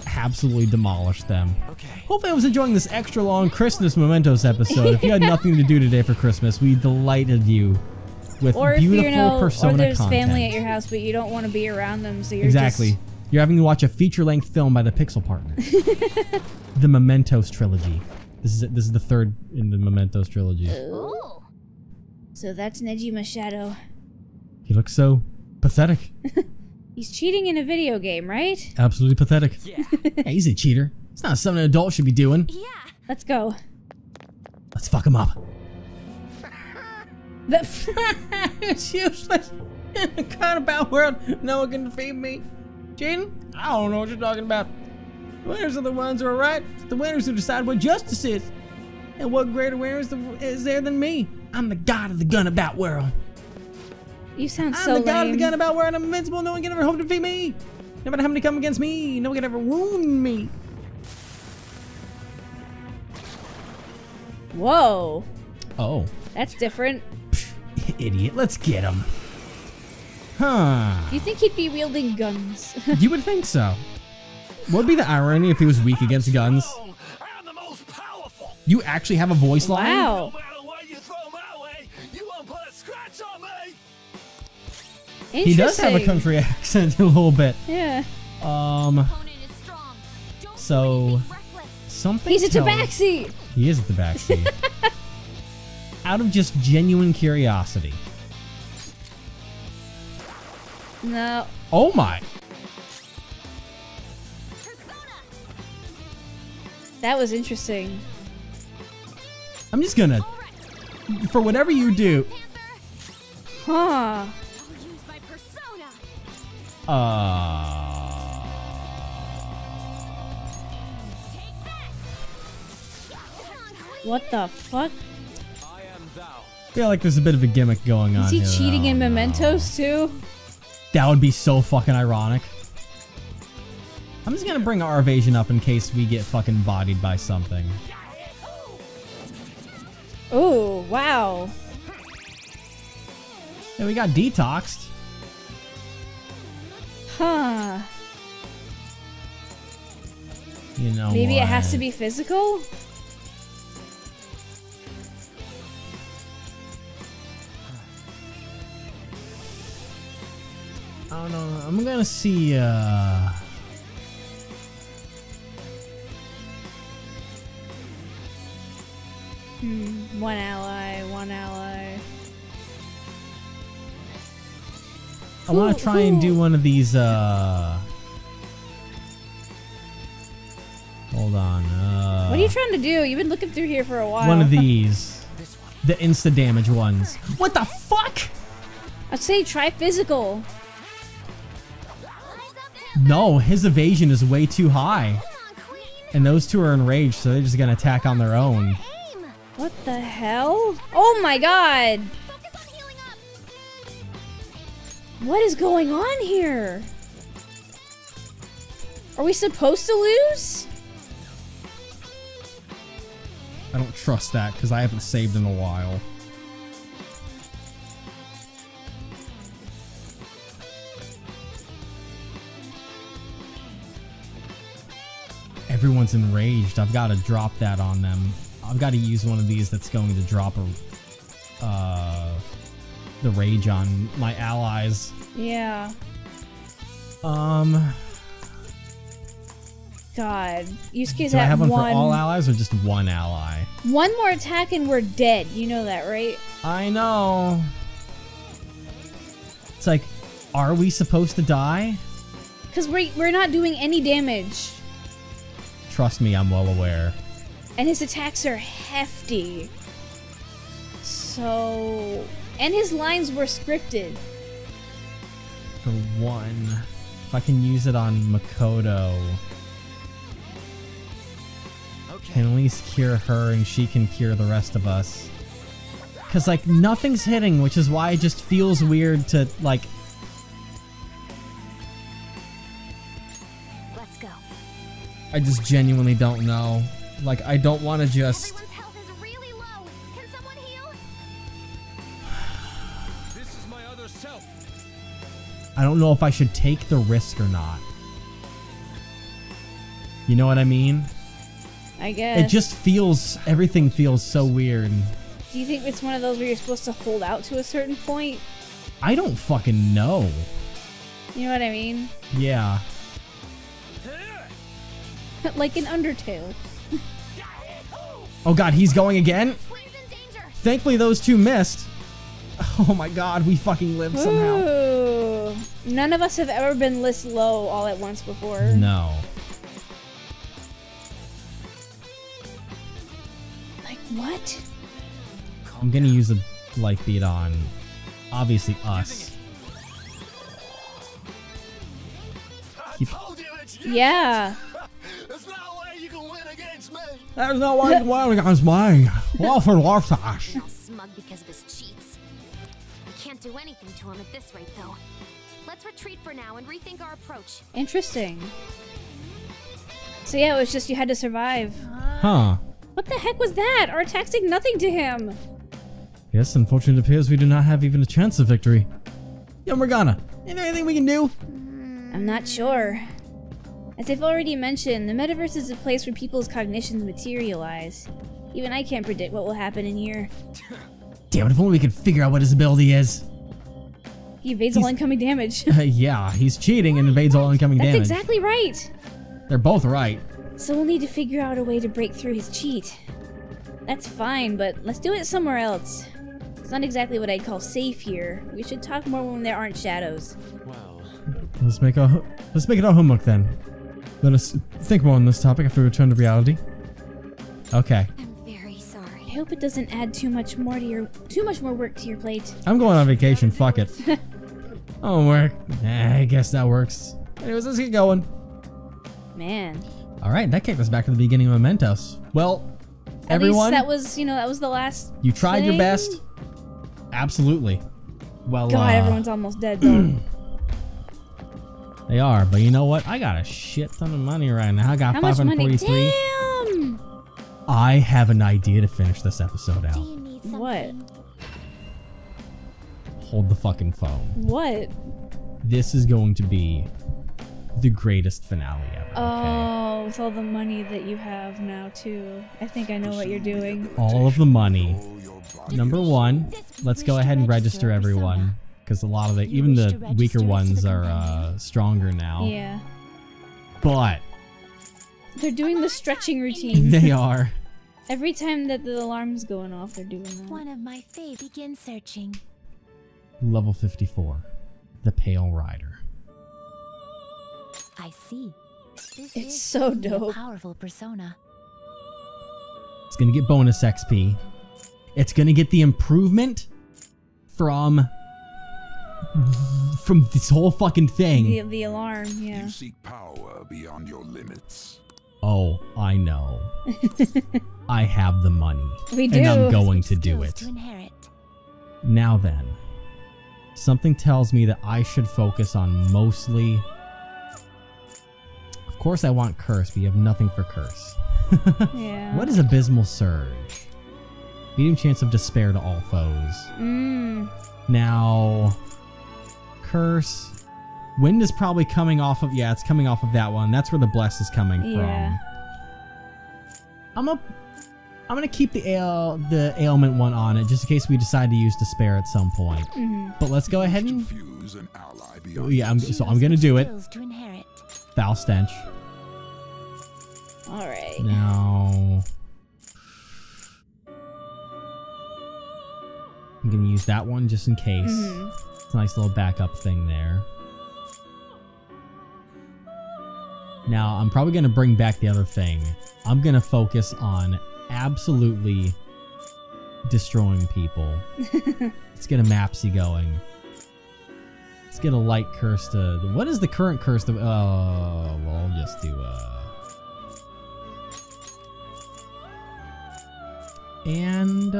Absolutely demolished them. Okay. Hopefully I was enjoying this extra long Christmas Mementos episode. If you had nothing to do today for Christmas, we delighted you with beautiful Persona content. Or there's family at your house, but you don't want to be around them, so you're just... You're having to watch a feature-length film by the Pixel Partners. The Mementos trilogy. This is the third in the Mementos trilogy. Ooh. So that's Nejima's shadow. He looks so pathetic. He's cheating in a video game, right? Absolutely pathetic. Yeah. Yeah, he's a cheater. It's not something an adult should be doing. Yeah. Let's go. Let's fuck him up. It's useless. In the kind of bad world, no one can defeat me. Jaden, I don't know what you're talking about. The winners are the ones who are right. It's the winners who decide what justice is. And what greater winner is there than me? I'm the god of the gunabout world. You sound so lame. I'm the god of the gunabout world. I'm invincible. No one can ever hope to defeat me. No matter how many come against me, no one can ever wound me. Whoa. Oh. That's different. Idiot. Let's get him. Huh. You think he'd be wielding guns? You would think so. What would be the irony if he was weak against guns? You actually have a voice line? Wow. He does have a country accent a little bit. Yeah. So something. He's a tabaxi. He is a tabaxi. Out of just genuine curiosity. No. Oh my. That was interesting. I'm just gonna, for whatever you do. Huh. What the fuck? I feel like there's a bit of a gimmick going on. Is he cheating in Mementos too? That would be so fucking ironic. I'm just gonna bring our evasion up in case we get fucking bodied by something. Oh wow. And we got detoxed. Huh. You know, maybe what? It has to be physical? I don't know. I'm gonna see, one ally, one ally. I want to try and do one of these, hold on, what are you trying to do? You've been looking through here for a while. One of these. The insta-damage ones. What the fuck? I'd say try physical. No, his evasion is way too high. And those two are enraged, so they're just gonna attack on their own. What the hell? Oh my god! What is going on here? Are we supposed to lose? I don't trust that because I haven't saved in a while. Everyone's enraged. I've got to drop that on them. I've got to use one of these that's going to drop a... the rage on my allies. Yeah. God. Yusuke's at one. Do I have one for all allies or just one ally? One more attack and we're dead. You know that, right? I know. It's like, are we supposed to die? Because we're not doing any damage. Trust me, I'm well aware. And his attacks are hefty. So... and his lines were scripted. For one. If I can use it on Makoto. Okay. Can at least cure her and she can cure the rest of us. Cause like nothing's hitting, which is why it just feels weird to like... Let's go. I just genuinely don't know. Like I don't want to just... I don't know if I should take the risk or not. You know what I mean? I guess. It just feels, everything feels so weird. Do you think it's one of those where you're supposed to hold out to a certain point? I don't fucking know. You know what I mean? Yeah. Like in Undertale. Oh god, he's going again? Thankfully those two missed. Oh my god, we fucking lived somehow. Ooh. None of us have ever been this low all at once before. No. Like, what? I'm gonna use a life bead on, obviously, us. Yeah. There's no way you can win against me. There's no way you can win against me. Lawful Warsash. He's smug because of his cheats. Can't do anything to him at this rate, though. Let's retreat for now and rethink our approach. Interesting. So yeah, it was just you had to survive. Huh. What the heck was that? Our attacks did nothing to him. Yes, unfortunately it appears we do not have even a chance of victory. Yo, Morgana, is there anything we can do? I'm not sure. As I've already mentioned, the Metaverse is a place where people's cognitions materialize. Even I can't predict what will happen in here. Damn it, if only we could figure out what his ability is. He evades all incoming damage. Yeah, he's cheating and evades all incoming damage. That's exactly right! They're both right. So we'll need to figure out a way to break through his cheat. That's fine, but let's do it somewhere else. It's not exactly what I'd call safe here. We should talk more when there aren't shadows. Wow. Let's make it our homework then. Let us think more on this topic after we return to reality. Okay. I'm very sorry. I hope it doesn't add too much more work to your plate. I'm going on vacation. Fuck it. Homework. I guess that works. Anyways, let's get going. Man. All right, that kicked us back to the beginning of Mementos. Well, everyone. At least that was, you know, that was the last. You tried your best. Absolutely. Well, God, everyone's almost dead though. They are, but you know what? I got a shit ton of money right now. I got 543. Damn! I have an idea to finish this episode out. Do you need something? What? Hold the fucking phone. What? This is going to be the greatest finale ever. Oh, okay? With all the money that you have now too. I think I know what you're doing. All of the money. Number one, let's go ahead and register everyone. Because a lot of the, even the weaker ones are stronger now. Yeah. But they're doing the stretching routine. They are. Every time that the alarm's going off, they're doing that. One of my fave begin searching. Level 54, the Pale Rider. I see. This it's so dope. A powerful persona. It's gonna get bonus XP. It's gonna get the improvement from this whole fucking thing. The alarm, yeah. You seek power beyond your limits. Oh, I know. I have the money. We do. And I'm going to do it. Now then, something tells me that I should focus on mostly... Of course I want Curse, but you have nothing for Curse. Yeah. What is Abysmal Surge? Medium chance of despair to all foes. Mm. Now... Curse. Wind is probably coming off of, yeah, it's coming off of that one. That's where the Bless is coming from. I'm gonna keep the ailment one on it just in case we decide to use despair at some point. Mm-hmm. But let's go ahead and I'm gonna do it. Foul Stench. All right. Now I'm gonna use that one just in case. Mm-hmm. It's a nice little backup thing there. Now, I'm probably going to bring back the other thing. I'm going to focus on absolutely destroying people. Let's get a Mapsy going. Let's get a light curse to... What is the current curse? Oh, well, I'll just do... And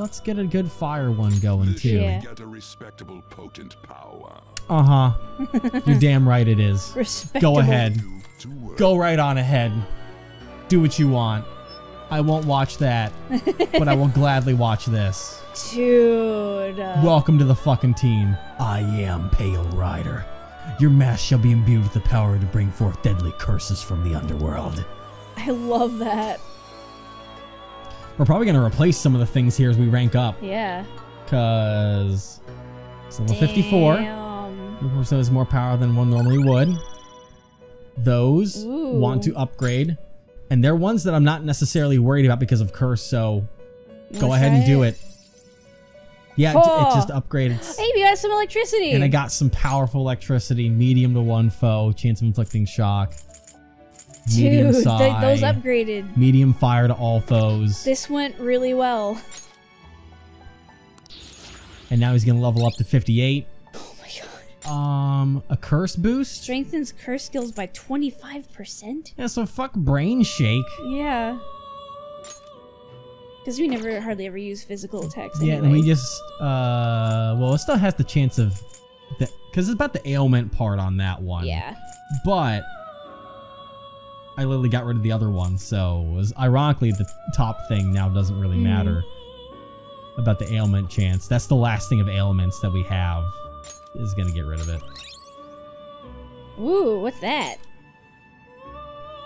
let's get a good fire one going too. Yeah. Get a respectable potent power. Uh-huh. You're damn right it is. Respectable. Go ahead. Go right on ahead. Do what you want. I won't watch that, but I will gladly watch this. Dude. Welcome to the fucking team. I am Pale Rider. Your mask shall be imbued with the power to bring forth deadly curses from the underworld. I love that. We're probably going to replace some of the things here as we rank up. Yeah. Because it's level 54. So it's more power than one normally would. Those want to upgrade. And they're ones that I'm not necessarily worried about because of Curse, so go ahead and do it. Yeah, it just upgraded. Hey, you got some electricity. And I got some powerful electricity. Medium to one foe. Chance of inflicting shock. Medium Dude, those upgraded. Medium fire to all foes. This went really well. And now he's going to level up to 58. Oh my god. A curse boost? Strengthens curse skills by 25%? Yeah, so fuck brain shake. Yeah. Because we never hardly ever use physical attacks anyway. Yeah, and we just, well, it still has the chance of, because it's about the ailment part on that one. Yeah. But... I literally got rid of the other one, so it was, ironically the top thing now doesn't really matter. about the ailment chance. That's the last thing of ailments that we have. Is gonna get rid of it. Ooh, what's that?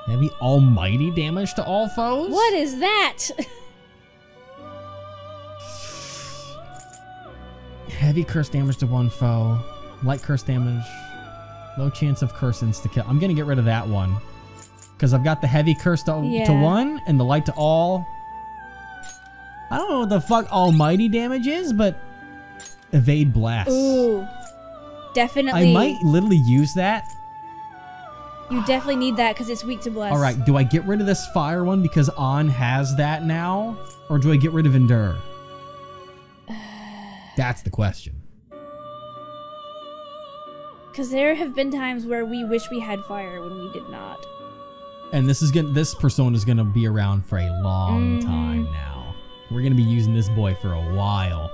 Heavy almighty damage to all foes? What is that? Heavy curse damage to one foe. Light curse damage. Low chance of curse insta-kill. I'm gonna get rid of that one. Because I've got the heavy curse to one and the light to all. I don't know what the fuck almighty damage is, but evade blast. Ooh. Definitely. I might literally use that. You definitely need that because it's weak to blast. All right, do I get rid of this fire one because An has that now? Or do I get rid of Endure? That's the question. Because there have been times where we wish we had fire when we did not. And this is gonna, this persona is going to be around for a long time now. We're going to be using this boy for a while.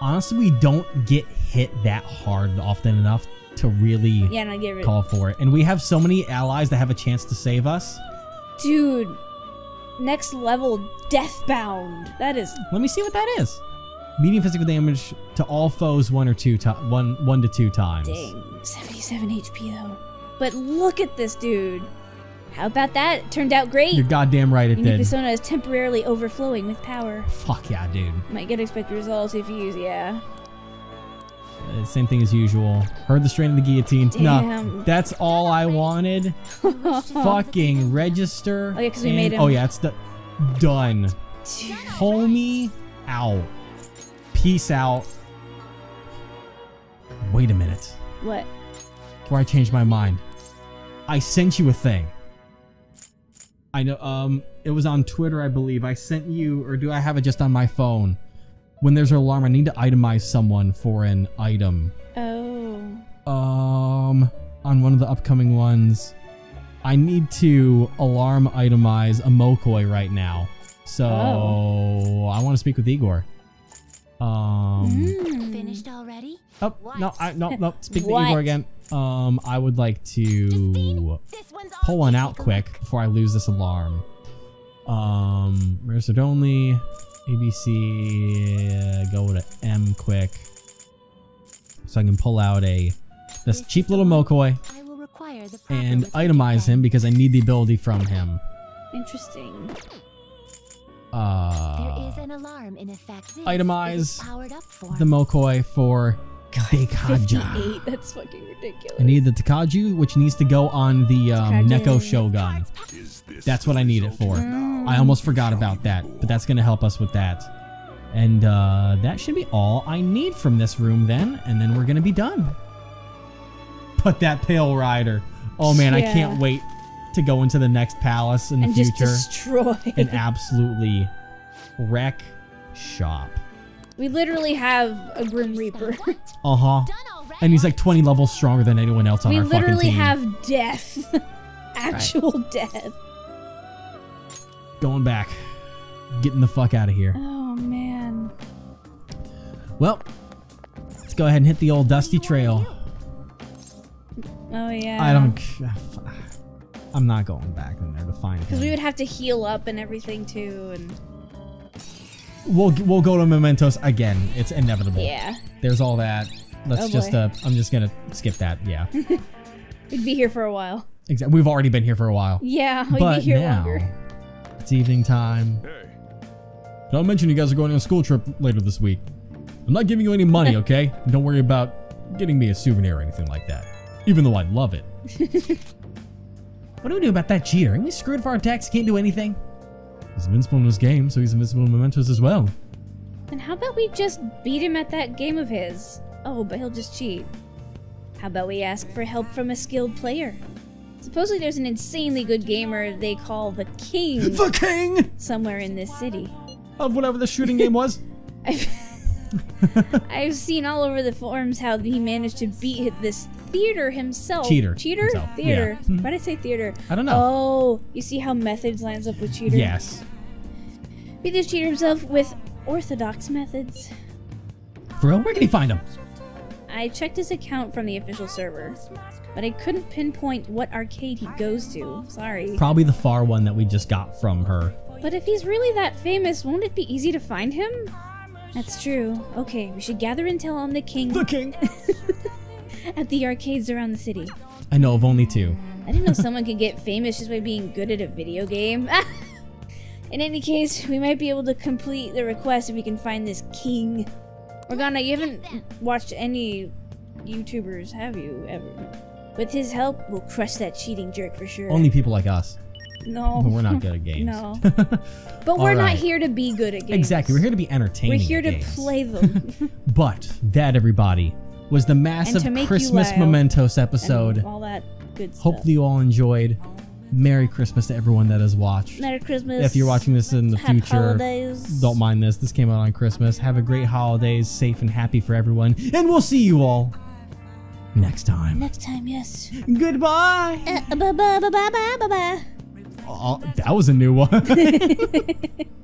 Honestly, we don't get hit that hard often enough to really call for it. And we have so many allies that have a chance to save us. Dude, next level Deathbound. That is. Let me see what that is. Medium physical damage to all foes one to two times. Dang, 77 HP though. But look at this dude. How about that? It turned out great. You're goddamn right it did. Your persona is temporarily overflowing with power. Fuck yeah, dude. Might get expected results if you use, same thing as usual. Heard the strain of the guillotine. Damn. No, that's all I wanted. Fucking register. Oh yeah, because we made him. Oh yeah, it's done. Dude. Homie out. Peace out. Wait a minute. What? Before I changed my mind. I sent you a thing. I know, it was on Twitter, I believe. I sent you, or do I have it just on my phone? When there's an alarm, I need to itemize someone for an item. Oh. On one of the upcoming ones, I need to alarm itemize a Mokoi right now. So, I want to speak with Igor. Finished already? Oh, what? no, speak to Igor again. I would like to pull one out quick before I lose this alarm. Registered only, ABC, go to M quick. So I can pull out this cheap little Mokoi and itemize him because I need the ability from him. Interesting. There is an alarm in effect. Itemize the Mokoi for Takajou. That's fucking ridiculous. I need the Takajou, which needs to go on the Neko Shogun. That's what I need it for. I almost forgot about that, but that's gonna help us with that. And that should be all I need from this room then, and then we're gonna be done. But that Pale Rider, oh man, I can't wait to go into the next palace in the future. Just destroy. And absolutely wreck shop. We literally have a Grim Reaper. Uh-huh. And he's like 20 levels stronger than anyone else on our fucking team. We literally have death. Actual death. Going back. Getting the fuck out of here. Oh, man. Well, let's go ahead and hit the old dusty trail. Oh, yeah. I don't... I'm not going back in there to find him. Because we would have to heal up and everything too, and we'll go to Mementos again. It's inevitable. Yeah. There's all that. Let's I'm just gonna skip that. Yeah. We'd be here for a while. Exactly. We've already been here for a while. Yeah. But be here now longer. It's evening time. Hey. Don't mention you guys are going on a school trip later this week. I'm not giving you any money, okay? Don't worry about getting me a souvenir or anything like that. Even though I love it. What do we do about that cheater? Ain't we screwed for our attacks? Can't do anything? He's invincible in this game, so he's invincible in Mementos as well. And how about we just beat him at that game of his? Oh, but he'll just cheat. How about we ask for help from a skilled player? Supposedly there's an insanely good gamer they call the King. The King! Somewhere in this city. Of whatever the shooting game was. I've seen all over the forums how he managed to beat this theater himself. Cheater? Himself. Theater. Yeah. Why did I say theater? I don't know. Oh, you see how methods lines up with cheater? Yes. Beat this cheater himself with orthodox methods. For real? Where can he find him? I checked his account from the official server, but I couldn't pinpoint what arcade he goes to. Sorry. Probably the far one that we just got from her. But if he's really that famous, won't it be easy to find him? That's true. Okay, we should gather intel on the king. The king! At the arcades around the city. I know of only two. I didn't know someone could get famous just by being good at a video game. In any case, we might be able to complete the request if we can find this king. Morgana, you haven't watched any YouTubers, have you, ever? With his help, we'll crush that cheating jerk for sure. Only people like us. No. But we're not good at games. No. But we're not here to be good at games. Exactly. We're here to be entertaining. We're here to play them. But that, everybody, was the massive Christmas Mementos episode. All that good stuff. Hopefully you all enjoyed. Merry Christmas to everyone that has watched. Merry Christmas. If you're watching this in the future, holidays. Don't mind this. This came out on Christmas. Have a great holidays. Safe and happy for everyone. And we'll see you all next time. Next time, yes. Goodbye. Bye-bye. That was a new one.